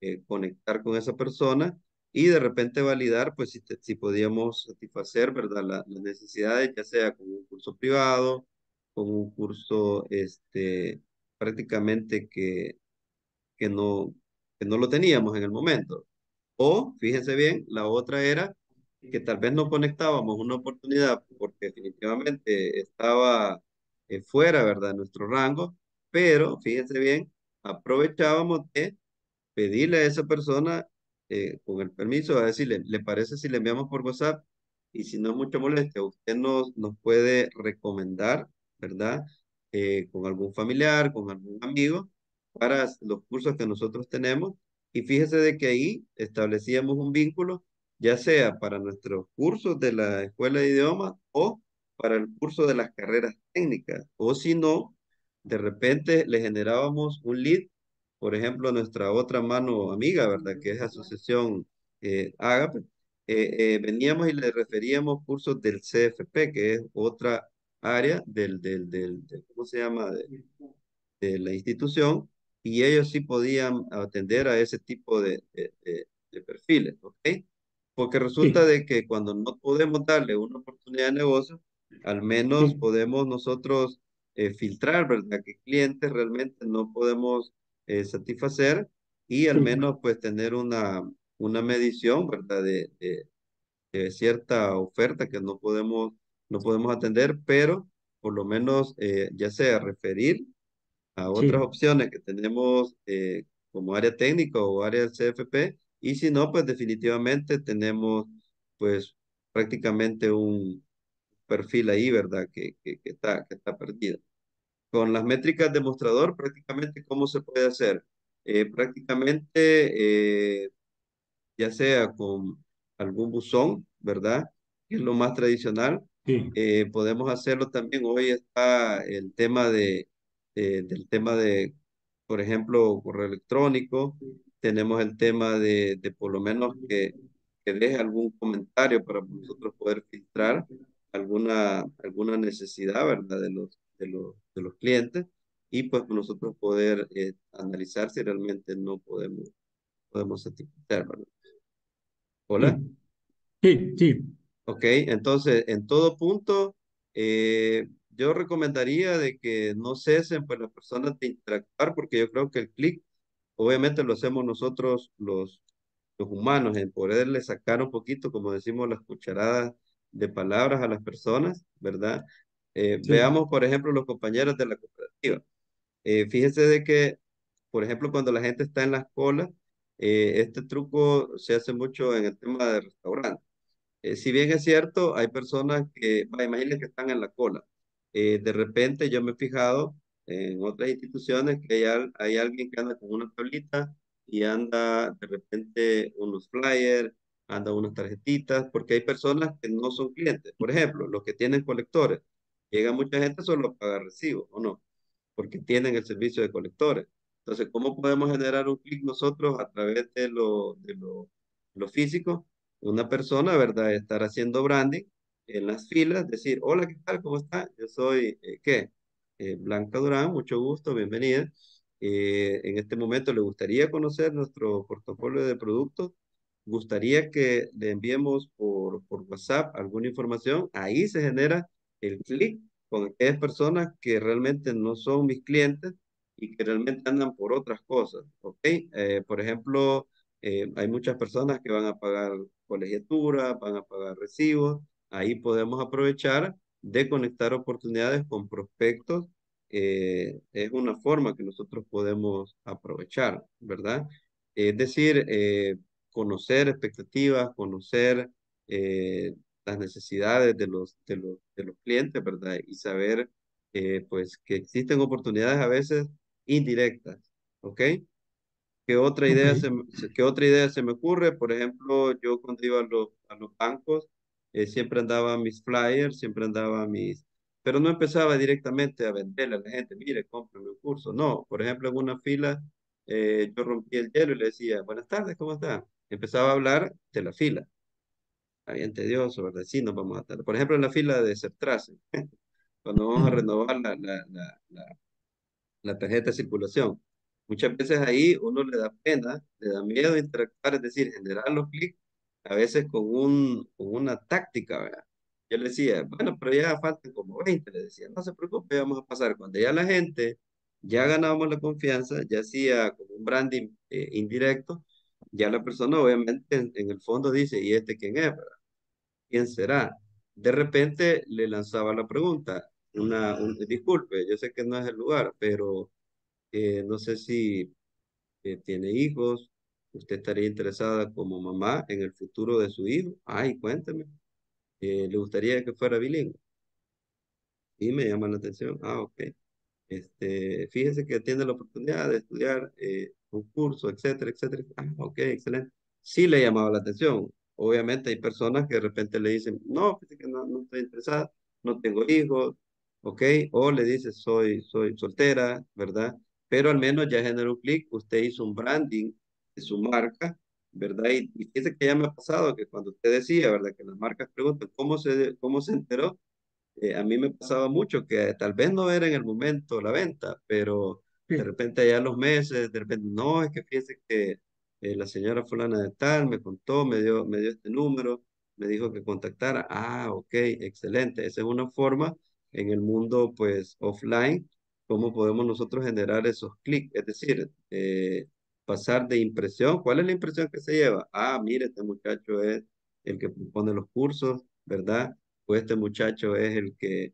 eh, conectar con esa persona y de repente validar, pues, si, te, si podíamos satisfacer, ¿verdad?, las la necesidades, ya sea con un curso privado, con un curso, este, prácticamente que, que, no, que no lo teníamos en el momento. O, fíjense bien, la otra era que tal vez no conectábamos una oportunidad porque definitivamente estaba eh, fuera, ¿verdad?, de nuestro rango, pero, fíjense bien, aprovechábamos de pedirle a esa persona Eh, con el permiso, a decirle, ¿le parece si le enviamos por WhatsApp? Y si no es mucha molestia, usted nos, nos puede recomendar, ¿verdad? Eh, con algún familiar, con algún amigo, para los cursos que nosotros tenemos. Y fíjese de que ahí establecíamos un vínculo, ya sea para nuestros cursos de la escuela de idiomas o para el curso de las carreras técnicas. O si no, de repente le generábamos un lead. Por ejemplo, nuestra otra mano amiga, ¿verdad?, que es Asociación eh, Ágape, eh, eh, veníamos y le referíamos cursos del C F P, que es otra área del, del, del, del ¿cómo se llama? De, de la institución y ellos sí podían atender a ese tipo de, de, de, de perfiles, ¿ok? Porque resulta sí. de que cuando no podemos darle una oportunidad de negocio, al menos sí. podemos nosotros eh, filtrar, ¿verdad? Que clientes realmente no podemos eh, satisfacer y al sí. menos pues tener una, una medición, ¿verdad? De, de, de cierta oferta que no podemos, no podemos atender, pero por lo menos eh, ya sea referir a otras sí. opciones que tenemos eh, como área técnica o área C F P, y si no, pues definitivamente tenemos pues prácticamente un perfil ahí, ¿verdad? Que, que, que, está, que está perdido. Con las métricas de mostrador, prácticamente, ¿cómo se puede hacer? Eh, prácticamente, eh, ya sea con algún buzón, ¿verdad? Que es lo más tradicional. Sí. Eh, podemos hacerlo también. Hoy está el tema de, eh, del tema de, por ejemplo, correo electrónico. Tenemos el tema de, de por lo menos que, que deje algún comentario para nosotros poder filtrar alguna, alguna necesidad, ¿verdad? De los, de los, de los clientes y pues nosotros poder eh, analizar si realmente no podemos, podemos satisfacer, ¿verdad? ¿Hola? Sí, sí. Ok, entonces en todo punto eh, yo recomendaría de que no cesen pues las personas de interactuar porque yo creo que el clic obviamente lo hacemos nosotros los, los humanos, en poderle sacar un poquito, como decimos, las cucharadas de palabras a las personas, ¿verdad? Eh, sí. Veamos, por ejemplo, los compañeros de la cooperativa. Eh, fíjense de que, por ejemplo, cuando la gente está en las colas, eh, este truco se hace mucho en el tema de restaurantes. Eh, si bien es cierto, hay personas que, bah, imagínense que están en la cola. Eh, de repente yo me he fijado en otras instituciones que hay, hay alguien que anda con una tablita y anda de repente unos flyers, anda unas tarjetitas, porque hay personas que no son clientes. Por ejemplo, los que tienen colectores. Llega mucha gente solo a pagar recibos, ¿o no? Porque tienen el servicio de colectores. Entonces, ¿cómo podemos generar un clic nosotros a través de lo, de lo, lo físico? Una persona, ¿verdad? Estar haciendo branding en las filas, decir, hola, ¿qué tal? ¿Cómo está? Yo soy, eh, ¿qué? Eh, Blanca Durán, mucho gusto, bienvenida. Eh, en este momento le gustaría conocer nuestro portafolio de productos, gustaría que le enviemos por, por WhatsApp alguna información, ahí se genera el clic con aquellas personas que realmente no son mis clientes y que realmente andan por otras cosas, ¿ok? Eh, por ejemplo, eh, hay muchas personas que van a pagar colegiatura, van a pagar recibos, ahí podemos aprovechar de conectar oportunidades con prospectos, eh, es una forma que nosotros podemos aprovechar, ¿verdad? Es decir, eh, conocer expectativas, conocer eh, las necesidades de los, de los, de los clientes, ¿verdad? Y saber, eh, pues, que existen oportunidades a veces indirectas, ¿ok? ¿Qué otra idea, okay. se, ¿qué otra idea se me ocurre? Por ejemplo, yo cuando iba a los, a los bancos, Eh, siempre andaba mis flyers, siempre andaba mis... Pero no empezaba directamente a venderle a la gente, mire, cómprame un curso. No, por ejemplo, en una fila eh, yo rompí el hielo y le decía, buenas tardes, ¿cómo está? Empezaba a hablar de la fila. Está bien tedioso, ¿verdad? Sí, nos vamos a estar. Por ejemplo, en la fila de CEPTRASE, cuando vamos a renovar la, la, la, la, la tarjeta de circulación. Muchas veces ahí uno le da pena, le da miedo interactuar, es decir, generar los clics, a veces con, un, con una táctica, ¿verdad? Yo le decía, bueno, pero ya faltan como veinte, le decía, no se preocupe, vamos a pasar. Cuando ya la gente, ya ganábamos la confianza, ya hacía como un branding eh, indirecto, ya la persona obviamente en, en el fondo dice, ¿y este quién es, verdad? ¿Quién será? De repente le lanzaba la pregunta, una, un, disculpe, yo sé que no es el lugar, pero eh, no sé si eh, tiene hijos, ¿usted estaría interesada como mamá en el futuro de su hijo? Ay, cuénteme. Eh, ¿Le gustaría que fuera bilingüe? Y me llama la atención. Ah, ok. Este, fíjese que tiene la oportunidad de estudiar eh, un curso, etcétera, etcétera. Ah, ok, excelente. Sí le llamaba la atención. Obviamente hay personas que de repente le dicen, no, fíjese que no, no estoy interesada, no tengo hijos, ok. O le dice, soy, soy soltera, ¿verdad? Pero al menos ya generó un clic, usted hizo un branding de su marca, ¿verdad? Y, y fíjense que ya me ha pasado que cuando usted decía, ¿verdad? Que las marcas preguntan cómo se, cómo se enteró, eh, a mí me pasaba mucho que tal vez no era en el momento la venta, pero de repente allá los meses, de repente, no, es que fíjese que eh, la señora fulana de tal me contó, me dio, me dio este número, me dijo que contactara. Ah, ok, excelente. Esa es una forma en el mundo, pues, offline, cómo podemos nosotros generar esos clics, es decir, eh, pasar de impresión. ¿Cuál es la impresión que se lleva? Ah, mire, este muchacho es el que propone los cursos, ¿verdad? Pues este muchacho es el que,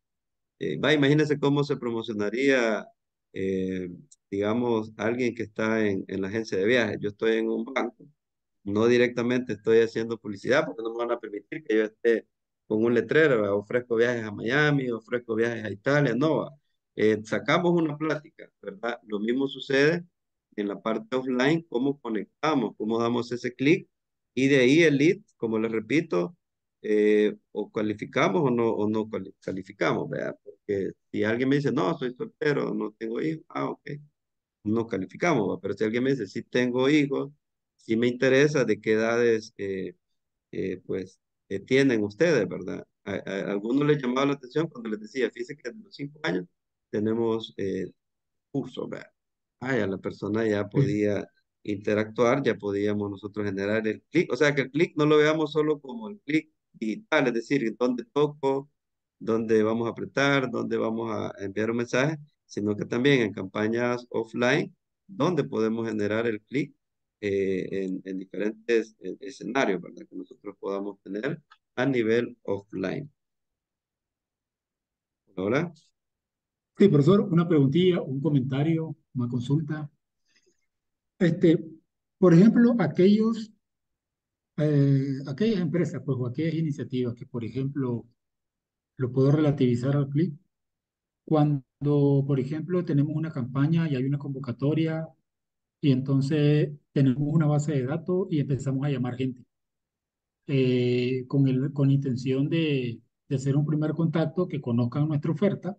eh, va, imagínense cómo se promocionaría, eh, digamos, alguien que está en, en la agencia de viajes. Yo estoy en un banco, no directamente estoy haciendo publicidad porque no me van a permitir que yo esté con un letrero, ¿verdad? Ofrezco viajes a Miami, ofrezco viajes a Italia, no. Eh, sacamos una plática, ¿verdad? Lo mismo sucede en la parte offline, cómo conectamos, cómo damos ese clic, y de ahí el lead, como les repito, eh, o cualificamos o no, o no calificamos, ¿verdad? Porque si alguien me dice, no, soy soltero, no tengo hijos, ah, ok, no calificamos, ¿verdad? Pero si alguien me dice, sí tengo hijos, sí me interesa de qué edades, eh, eh, pues, eh, tienen ustedes, ¿verdad? A, a algunos les llamaba la atención cuando les decía, fíjense que a los cinco años tenemos eh, cursos, ¿verdad? Ah, ya la persona ya podía interactuar, ya podíamos nosotros generar el clic. O sea, que el clic no lo veamos solo como el clic digital, es decir, dónde toco, dónde vamos a apretar, dónde vamos a enviar un mensaje, sino que también en campañas offline, donde podemos generar el clic eh, en, en diferentes en, escenarios, ¿verdad? Que nosotros podamos tener a nivel offline. ¿Ahora? Sí, profesor, una preguntilla, un comentario, una consulta. Este, por ejemplo, aquellos, eh, aquellas empresas, pues, o aquellas iniciativas que, por ejemplo, lo puedo relativizar al clic. Cuando, por ejemplo, tenemos una campaña y hay una convocatoria y entonces tenemos una base de datos y empezamos a llamar gente eh, con, el, con intención de, de hacer un primer contacto, que conozcan nuestra oferta.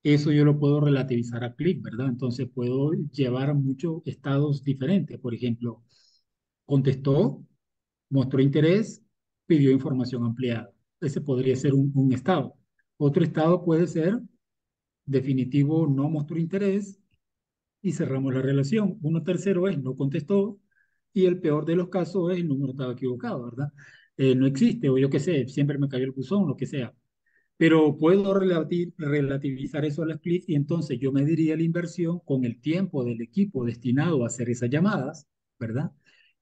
Eso yo lo puedo relativizar a clic, ¿verdad? Entonces puedo llevar a muchos estados diferentes. Por ejemplo, contestó, mostró interés, pidió información ampliada. Ese podría ser un, un estado. Otro estado puede ser definitivo, no mostró interés y cerramos la relación. Uno tercero es no contestó y el peor de los casos es el número estaba equivocado, ¿verdad? Eh, no existe, o yo qué sé, siempre me cayó el buzón, lo que sea. Pero puedo relativizar eso a las clics y entonces yo mediría la inversión con el tiempo del equipo destinado a hacer esas llamadas, ¿verdad?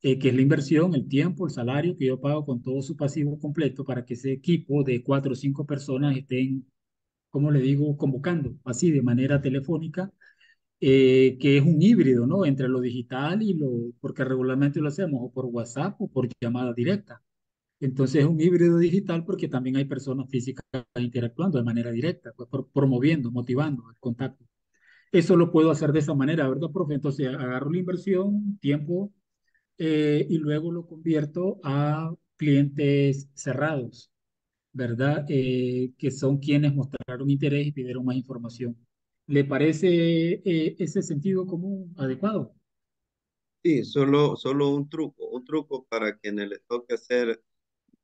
Eh, que es la inversión, el tiempo, el salario que yo pago con todo su pasivo completo para que ese equipo de cuatro o cinco personas estén, como le digo, convocando así de manera telefónica, eh, que es un híbrido, ¿no? Entre lo digital y lo, porque regularmente lo hacemos o por WhatsApp o por llamada directa. Entonces es un híbrido digital porque también hay personas físicas interactuando de manera directa, pues, promoviendo, motivando el contacto. Eso lo puedo hacer de esa manera, ¿verdad, profe? Entonces agarro la inversión, tiempo, eh, y luego lo convierto a clientes cerrados, ¿verdad? Eh, que son quienes mostraron interés y pidieron más información. ¿Le parece eh, ese sentido común adecuado? Sí, solo, solo un truco, un truco para quienes les toque hacer...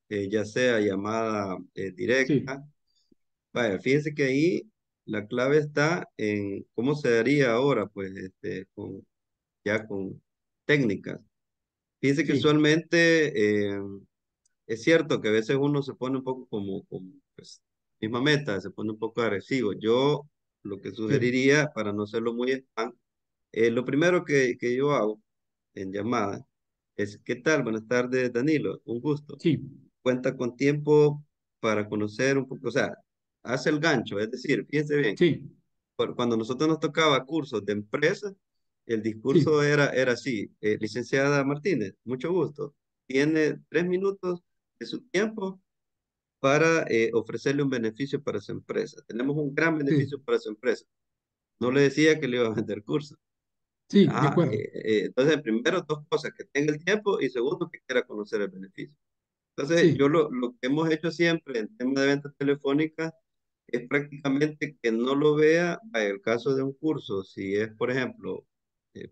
Eh, ya sea llamada eh, directa. Sí. Vaya, fíjense que ahí la clave está en cómo se daría ahora, pues, este, con, ya con técnicas. Fíjense que sí. Usualmente eh, es cierto que a veces uno se pone un poco como, como pues, misma meta, se pone un poco agresivo. Yo lo que sugeriría, sí, para no serlo muy spam, eh, lo primero que, que yo hago en llamada es, ¿qué tal? Buenas tardes, Danilo, un gusto. Sí. Cuenta con tiempo para conocer un poco, o sea, hace el gancho, es decir, fíjense bien, sí, por, cuando nosotros nos tocaba cursos de empresa, el discurso sí. era, era así, eh, licenciada Martínez, mucho gusto, tiene tres minutos de su tiempo para eh, ofrecerle un beneficio para su empresa, tenemos un gran beneficio sí. para su empresa, no le decía que le iba a vender cursos. Sí, ah, de acuerdo. Eh, eh, entonces, primero, dos cosas, que tenga el tiempo y segundo, que quiera conocer el beneficio. Entonces, sí. yo lo, lo que hemos hecho siempre en tema de ventas telefónicas es prácticamente que no lo vea en el caso de un curso. Si es, por ejemplo, eh,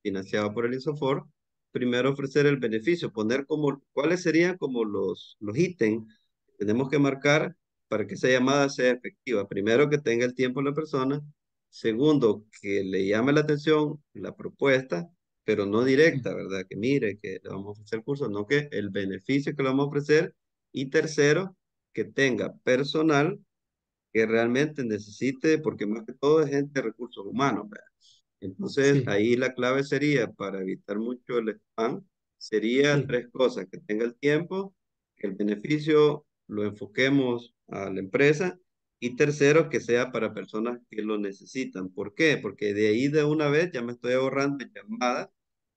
financiado por el ISOFOR, primero ofrecer el beneficio, poner como cuáles serían como los, los ítems que tenemos que marcar para que esa llamada sea efectiva. Primero, que tenga el tiempo la persona. Segundo, que le llame la atención la propuesta, pero no directa, ¿verdad? Que mire, que le vamos a ofrecer el curso, no que el beneficio que le vamos a ofrecer. Y tercero, que tenga personal que realmente necesite, porque más que todo es gente de recursos humanos, ¿verdad? Entonces, sí. Ahí la clave sería, para evitar mucho el spam, serían sí. tres cosas: que tenga el tiempo, que el beneficio lo enfoquemos a la empresa, y tercero, que sea para personas que lo necesitan. ¿Por qué? Porque de ahí de una vez ya me estoy ahorrando llamadas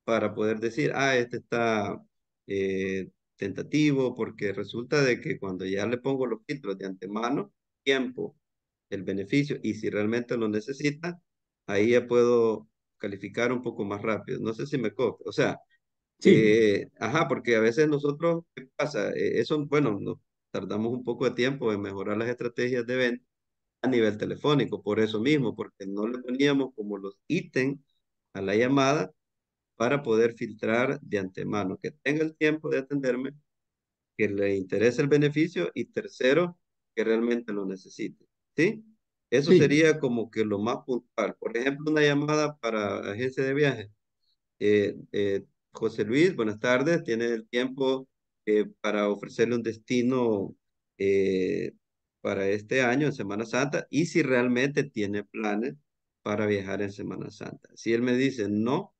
para poder decir, ah, este está eh, tentativo, porque resulta de que cuando ya le pongo los filtros de antemano, tiempo, el beneficio, y si realmente lo necesita, ahí ya puedo calificar un poco más rápido. No sé si me copio. O sea, sí. eh, ajá, porque a veces nosotros, ¿qué pasa? Eh, eso, bueno, nos tardamos un poco de tiempo en mejorar las estrategias de venta a nivel telefónico, por eso mismo, porque no le poníamos como los ítems a la llamada para poder filtrar de antemano, que tenga el tiempo de atenderme, que le interese el beneficio y tercero, que realmente lo necesite, ¿sí? Eso sí. sería como que lo más puntual. Por ejemplo, una llamada para agencia de viajes. Eh, eh, José Luis, buenas tardes. ¿Tiene el tiempo eh, para ofrecerle un destino eh, para este año, en Semana Santa? Y si realmente tiene planes para viajar en Semana Santa. Si él me dice no,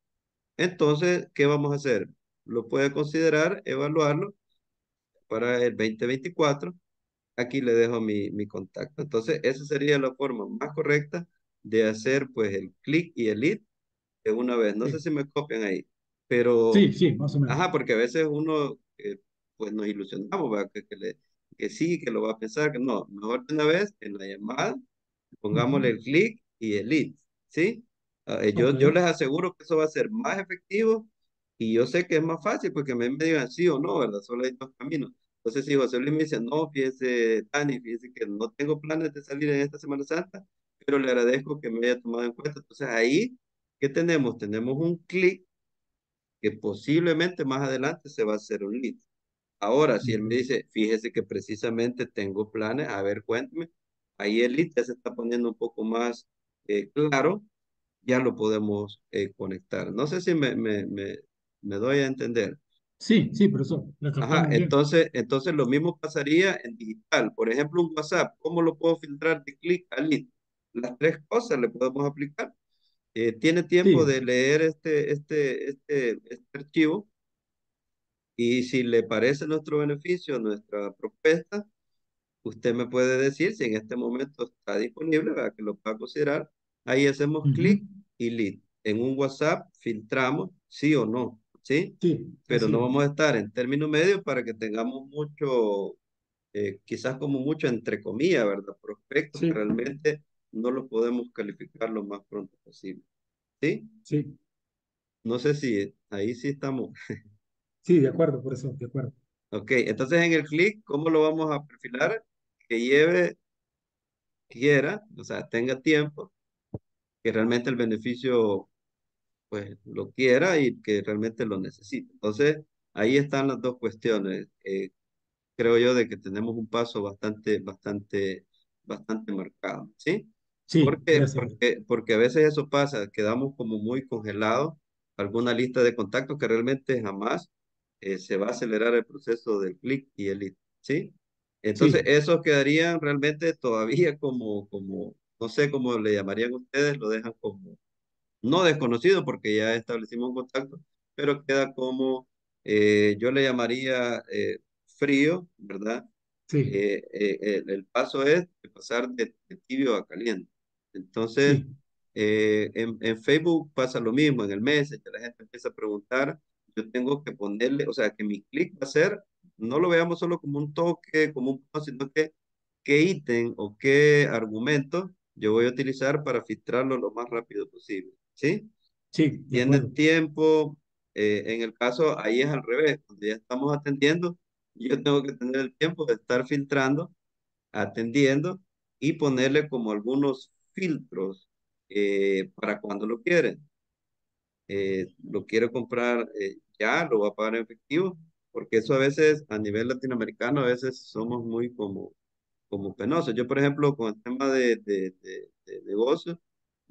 entonces, ¿qué vamos a hacer? Lo puede considerar, evaluarlo para el veinte veinticuatro. Aquí le dejo mi, mi contacto. Entonces, esa sería la forma más correcta de hacer, pues, el clic y el lead de una vez. No sí. sé si me copian ahí, pero... Sí, sí, más o menos. Ajá, porque a veces uno, eh, pues, nos ilusionamos, ¿verdad? Que, que, le, que sí, que lo va a pensar, que no. Mejor de una vez, en la llamada, pongámosle uh-huh. el clic y el lead, ¿sí? Uh, yo, okay. yo les aseguro que eso va a ser más efectivo y yo sé que es más fácil porque me, me digan sí o no, ¿verdad? Solo hay dos caminos. Entonces, si José Luis me dice, no, fíjese, Dani, fíjese que no tengo planes de salir en esta Semana Santa, pero le agradezco que me haya tomado en cuenta. Entonces, ahí, ¿qué tenemos? Tenemos un clic que posiblemente más adelante se va a hacer un lead. Ahora, si él me dice, fíjese que precisamente tengo planes, a ver, cuénteme, ahí el lead ya se está poniendo un poco más eh, claro, ya lo podemos eh, conectar. No sé si me, me, me, me doy a entender. Sí, sí, profesor. Ajá, entonces, entonces lo mismo pasaría en digital. Por ejemplo, un WhatsApp, ¿cómo lo puedo filtrar de clic a lead? Las tres cosas le podemos aplicar. Eh, tiene tiempo sí. de leer este, este, este, este archivo y si le parece nuestro beneficio, nuestra propuesta, usted me puede decir si en este momento está disponible, ¿verdad? Que lo pueda considerar. Ahí hacemos uh-huh. clic y lead. En un WhatsApp filtramos sí o no. ¿Sí? Sí, pero sí. no vamos a estar en término medio para que tengamos mucho, eh, quizás como mucho entre comillas, ¿verdad? Prospectos sí. que realmente no los podemos calificar lo más pronto posible. ¿Sí? Sí. No sé si ahí sí estamos. Sí, de acuerdo, por eso, de acuerdo. Ok, entonces en el clic, ¿cómo lo vamos a perfilar? Que lleve, quiera, o sea, tenga tiempo, que realmente el beneficio... pues lo quiera y que realmente lo necesite. Entonces, ahí están las dos cuestiones. Eh, creo yo de que tenemos un paso bastante, bastante, bastante marcado, ¿sí? Sí. ¿Por qué? Porque, porque a veces eso pasa, quedamos como muy congelados, alguna lista de contactos que realmente jamás eh, se va a acelerar el proceso del clic y el lead, ¿sí? Entonces, sí. esos quedarían realmente todavía como, como, no sé cómo le llamarían ustedes, lo dejan como no desconocido porque ya establecimos un contacto, pero queda como, eh, yo le llamaría eh, frío, ¿verdad? Sí. Eh, eh, el, el paso es pasar de, de tibio a caliente. Entonces, sí. eh, en, en Facebook pasa lo mismo, en el Messenger la gente empieza a preguntar, yo tengo que ponerle, o sea, que mi clic va a ser, no lo veamos solo como un toque, como un post, sino que qué ítem o qué argumento yo voy a utilizar para filtrarlo lo más rápido posible. ¿Sí? Sí. Tienen tiempo, eh, en el caso, ahí es al revés, cuando ya estamos atendiendo, yo tengo que tener el tiempo de estar filtrando, atendiendo y ponerle como algunos filtros eh, para cuando lo quieren. Eh, lo quiero comprar eh, ya, lo va a pagar en efectivo, porque eso a veces, a nivel latinoamericano, a veces somos muy como, como penosos. Yo, por ejemplo, con el tema de, de, de, de negocios,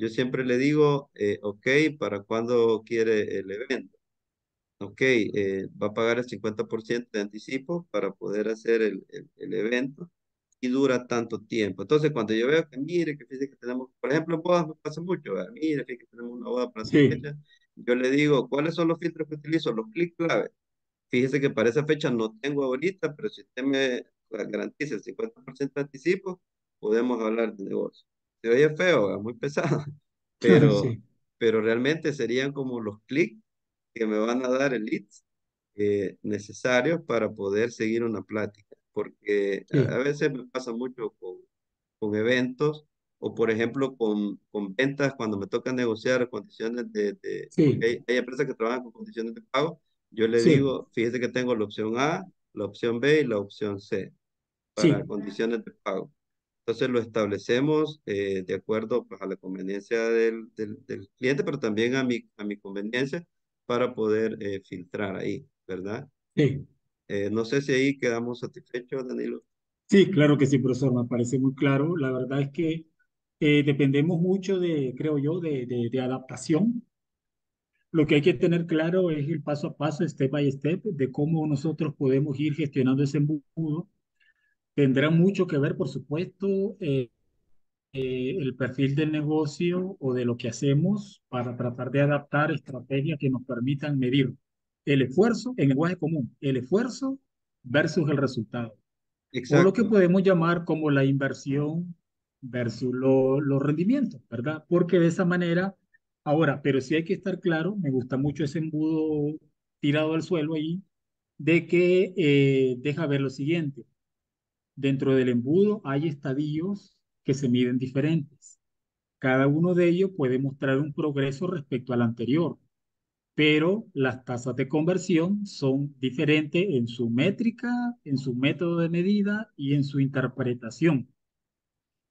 yo siempre le digo, eh, ok, ¿para cuándo quiere el evento? Ok, eh, va a pagar el cincuenta por ciento de anticipo para poder hacer el, el, el evento y dura tanto tiempo. Entonces, cuando yo veo que, mire, que fíjese que tenemos, por ejemplo, bodas me pasa mucho, ¿verdad? Mire, fíjese que tenemos una boda para esa fecha. Yo le digo, ¿cuáles son los filtros que utilizo? Los clics clave. Fíjese que para esa fecha no tengo ahorita, pero si usted me garantiza el cincuenta por ciento de anticipo, podemos hablar de negocio. Se oye feo, ¿verdad? Muy pesado, pero, sí. pero realmente serían como los clics que me van a dar el lead eh, necesario para poder seguir una plática, porque sí. a, a veces me pasa mucho con, con eventos o por ejemplo con, con ventas cuando me toca negociar condiciones de... de sí. hay, hay empresas que trabajan con condiciones de pago, yo le sí. digo, fíjese que tengo la opción A, la opción B y la opción C para sí. condiciones de pago. Entonces lo establecemos eh, de acuerdo pues, a la conveniencia del, del, del cliente, pero también a mi, a mi conveniencia, para poder eh, filtrar ahí, ¿verdad? Sí. Eh, no sé si ahí quedamos satisfechos, Danilo. Sí, claro que sí, profesor, me parece muy claro. La verdad es que eh, dependemos mucho de, creo yo, de, de, de adaptación. Lo que hay que tener claro es el paso a paso, step by step, de cómo nosotros podemos ir gestionando ese embudo. Tendrá mucho que ver, por supuesto, eh, Eh, el perfil del negocio o de lo que hacemos para tratar de adaptar estrategias que nos permitan medir el esfuerzo, en lenguaje común, el esfuerzo versus el resultado. Exacto. O lo que podemos llamar como la inversión versus lo, los rendimientos, ¿verdad? Porque de esa manera, ahora, pero sí hay que estar claro, me gusta mucho ese embudo tirado al suelo ahí, de que eh, deja ver lo siguiente. Dentro del embudo hay estadios que se miden diferentes. Cada uno de ellos puede mostrar un progreso respecto al anterior, pero las tasas de conversión son diferentes en su métrica, en su método de medida y en su interpretación.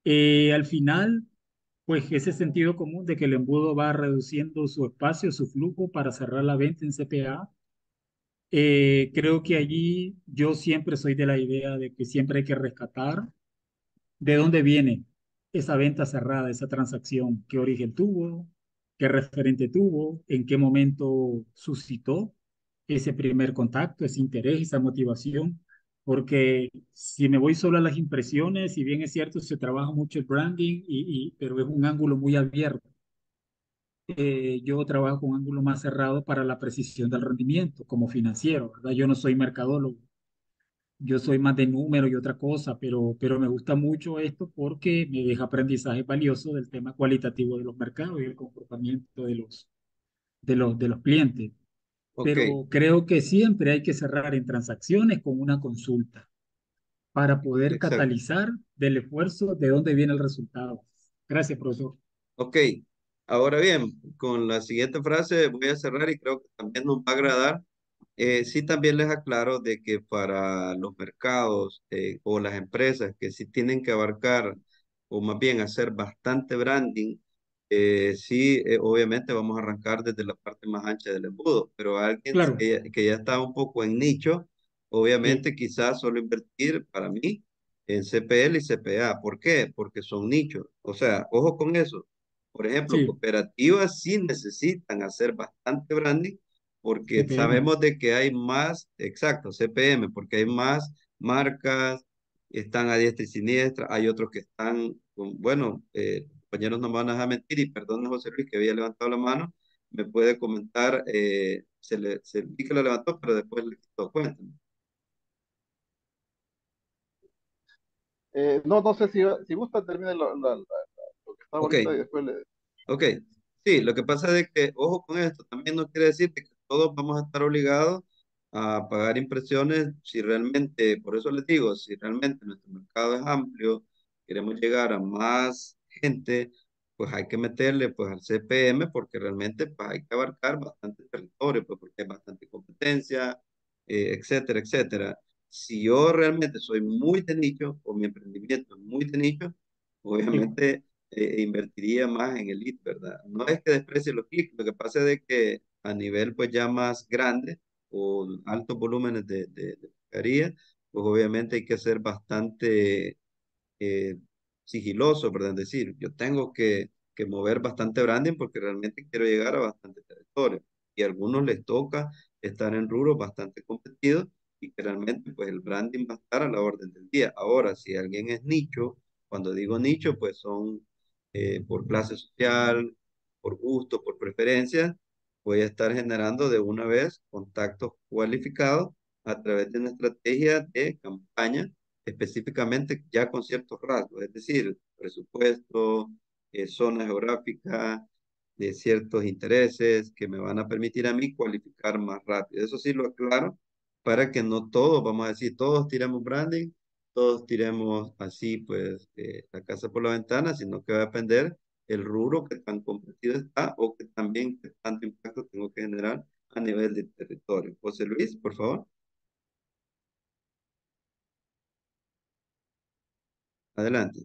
Eh, al final, pues ese sentido común de que el embudo va reduciendo su espacio, su flujo para cerrar la venta en C P A, eh, creo que allí yo siempre soy de la idea de que siempre hay que rescatar ¿de dónde viene esa venta cerrada, esa transacción? ¿Qué origen tuvo? ¿Qué referente tuvo? ¿En qué momento suscitó ese primer contacto, ese interés, esa motivación? Porque si me voy solo a las impresiones, si bien es cierto, se trabaja mucho el branding, y, y, pero es un ángulo muy abierto. Eh, yo trabajo con un ángulo más cerrado para la precisión del rendimiento como financiero, ¿verdad? Yo no soy mercadólogo. Yo soy más de número y otra cosa, pero, pero me gusta mucho esto porque me deja aprendizaje valioso del tema cualitativo de los mercados y el comportamiento de los, de los, de los clientes. Okay. Pero creo que siempre hay que cerrar en transacciones con una consulta para poder Exacto. catalizar del esfuerzo de dónde viene el resultado. Gracias, profesor. Ok, ahora bien, con la siguiente frase voy a cerrar y creo que también nos va a agradar. Eh, sí, también les aclaro de que para los mercados eh, o las empresas que sí tienen que abarcar o más bien hacer bastante branding, eh, sí, eh, obviamente vamos a arrancar desde la parte más ancha del embudo, pero alguien claro. que, que ya está un poco en nicho, obviamente sí. quizás solo invertir para mí en C P L y C P A. ¿Por qué? Porque son nichos. O sea, ojo con eso. Por ejemplo, sí. cooperativas sí necesitan hacer bastante branding, porque C P M. Sabemos de que hay más, exacto, C P M, porque hay más marcas, están a diestra y siniestra, hay otros que están, bueno, eh, compañeros no me van a dejar mentir, y perdón José Luis que había levantado la mano, me puede comentar, eh, se le se vi que lo levantó, pero después le quitó cuenta. Eh, no, no sé si, si gusta, termine lo, la, la, lo que está okay. ahorita y después le... Ok, sí, lo que pasa es que, ojo con esto, también no quiere decir que todos vamos a estar obligados a pagar impresiones si realmente, por eso les digo, si realmente nuestro mercado es amplio, queremos llegar a más gente, pues hay que meterle pues al C P M porque realmente pues, hay que abarcar bastante territorio, pues, porque hay bastante competencia, eh, etcétera, etcétera. Si yo realmente soy muy de nicho, o mi emprendimiento es muy de nicho, obviamente eh, invertiría más en el lead, ¿verdad? No es que desprecie los clics, lo que pasa es de que a nivel pues ya más grande o altos volúmenes de, de, de pescaría, pues obviamente hay que ser bastante eh, sigiloso, ¿verdad? Es decir, yo tengo que que mover bastante branding porque realmente quiero llegar a bastante territorio. Y a algunos les toca estar en rubros bastante competidos y que realmente pues el branding va a estar a la orden del día. Ahora, si alguien es nicho, cuando digo nicho, pues son eh, por clase social, por gusto, por preferencia, voy a estar generando de una vez contactos cualificados a través de una estrategia de campaña, específicamente ya con ciertos rasgos, es decir, presupuesto, eh, zona geográfica, de ciertos intereses que me van a permitir a mí cualificar más rápido. Eso sí lo aclaro para que no todos, vamos a decir, todos tiremos branding, todos tiremos así pues eh, la casa por la ventana, sino que va a depender el rubro que tan competido está o que también que tanto impacto tengo que generar a nivel de territorio. José Luis, por favor. Adelante.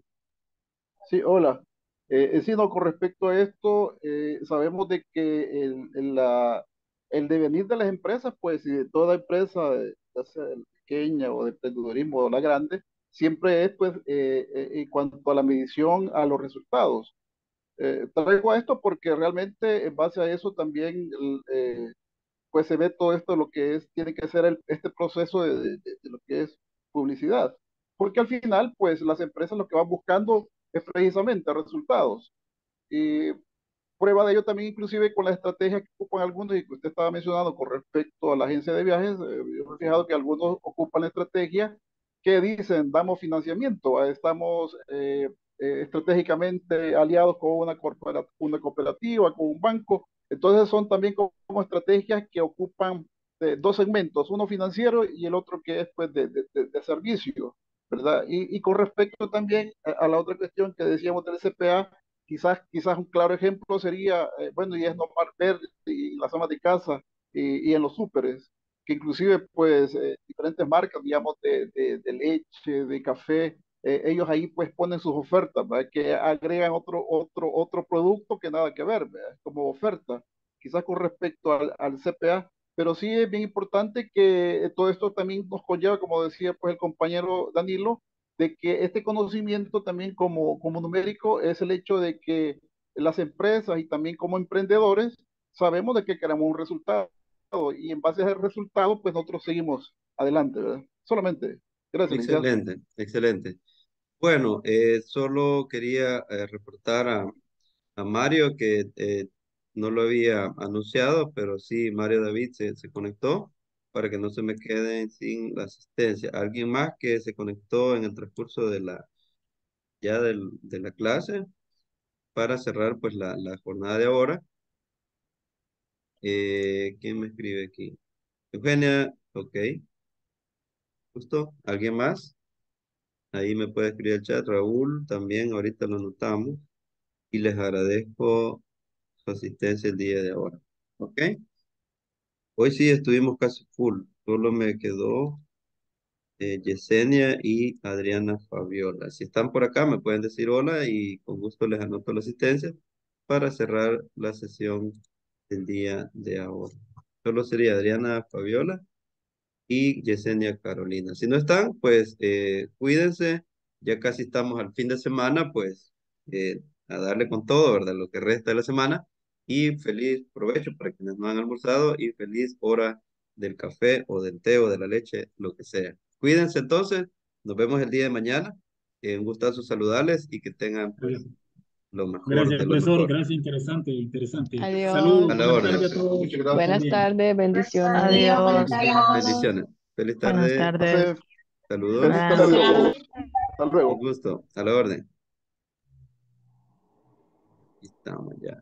Sí, hola. Eh, sino con respecto a esto, eh, sabemos de que el, el, la, el devenir de las empresas, pues si toda empresa, ya sea pequeña o de emprendedurismo o la grande, siempre es pues eh, eh, en cuanto a la medición a los resultados. Eh, traigo a esto porque realmente en base a eso también eh, pues se ve todo esto lo que es, tiene que ser el, este proceso de, de, de lo que es publicidad. Porque al final, pues las empresas lo que van buscando es precisamente resultados. Y prueba de ello también inclusive con las estrategias que ocupan algunos y que usted estaba mencionando con respecto a la agencia de viajes, eh, yo he fijado que algunos ocupan la estrategia que dicen, damos financiamiento, estamos eh, eh, estratégicamente aliados con una, corpora, una cooperativa, con un banco. Entonces son también como estrategias que ocupan eh, dos segmentos, uno financiero y el otro que es pues, de, de, de, de servicio. ¿Verdad? Y, y con respecto también a, a la otra cuestión que decíamos del C P A, quizás, quizás un claro ejemplo sería, eh, bueno, y es normal ver en las amas de casa y, y en los súperes, que inclusive pues eh, diferentes marcas, digamos, de, de, de leche, de café, eh, ellos ahí pues ponen sus ofertas, ¿verdad? Que agregan otro, otro, otro producto que nada que ver, ¿verdad? Como oferta, quizás con respecto al, al C P A. Pero sí es bien importante que todo esto también nos conlleva, como decía pues el compañero Danilo, de que este conocimiento también como, como numérico es el hecho de que las empresas y también como emprendedores sabemos de que queremos un resultado y en base a ese resultado pues nosotros seguimos adelante, ¿verdad? Solamente. Gracias. Excelente, licenciado. Excelente. Bueno, eh, solo quería eh, reportar a, a Mario que... Eh, no lo había anunciado, pero sí, Mario David se, se conectó para que no se me queden sin la asistencia. ¿Alguien más que se conectó en el transcurso de la, ya del, de la clase para cerrar pues la, la jornada de ahora? Eh, ¿quién me escribe aquí? Eugenia, ok. Justo, ¿alguien más? Ahí me puede escribir el chat. Raúl, también ahorita lo anotamos. Y les agradezco su asistencia el día de ahora, ¿ok? Hoy sí estuvimos casi full, solo me quedó eh, Yesenia y Adriana Fabiola. Si están por acá me pueden decir hola y con gusto les anoto la asistencia para cerrar la sesión del día de ahora. Solo sería Adriana Fabiola y Yesenia Carolina. Si no están, pues eh, cuídense, ya casi estamos al fin de semana, pues eh, a darle con todo, ¿verdad? Lo que resta de la semana. Y feliz provecho para quienes no han almorzado y feliz hora del café o del té o de la leche, lo que sea. Cuídense entonces, nos vemos el día de mañana. Eh, un gustazo saludarles y que tengan pues, lo mejor. Gracias, de lo profesor. Mejor. Gracias, interesante, interesante. Adiós. Salud. A la hora. Buenas tardes, buenas tardes, bendiciones. Adiós. Bendiciones. Feliz tarde. Buenas tardes. Saludos. Feliz tarde. Hasta luego. Un gusto. A la orden. Estamos ya.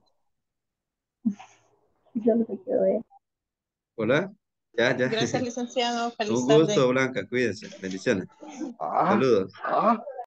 Yo no te quiero ver. Hola. Ya, ya. Gracias, licenciado. Feliz Un gusto, tarde. Blanca. Cuídense. Bendiciones. Ah, saludos. Ah.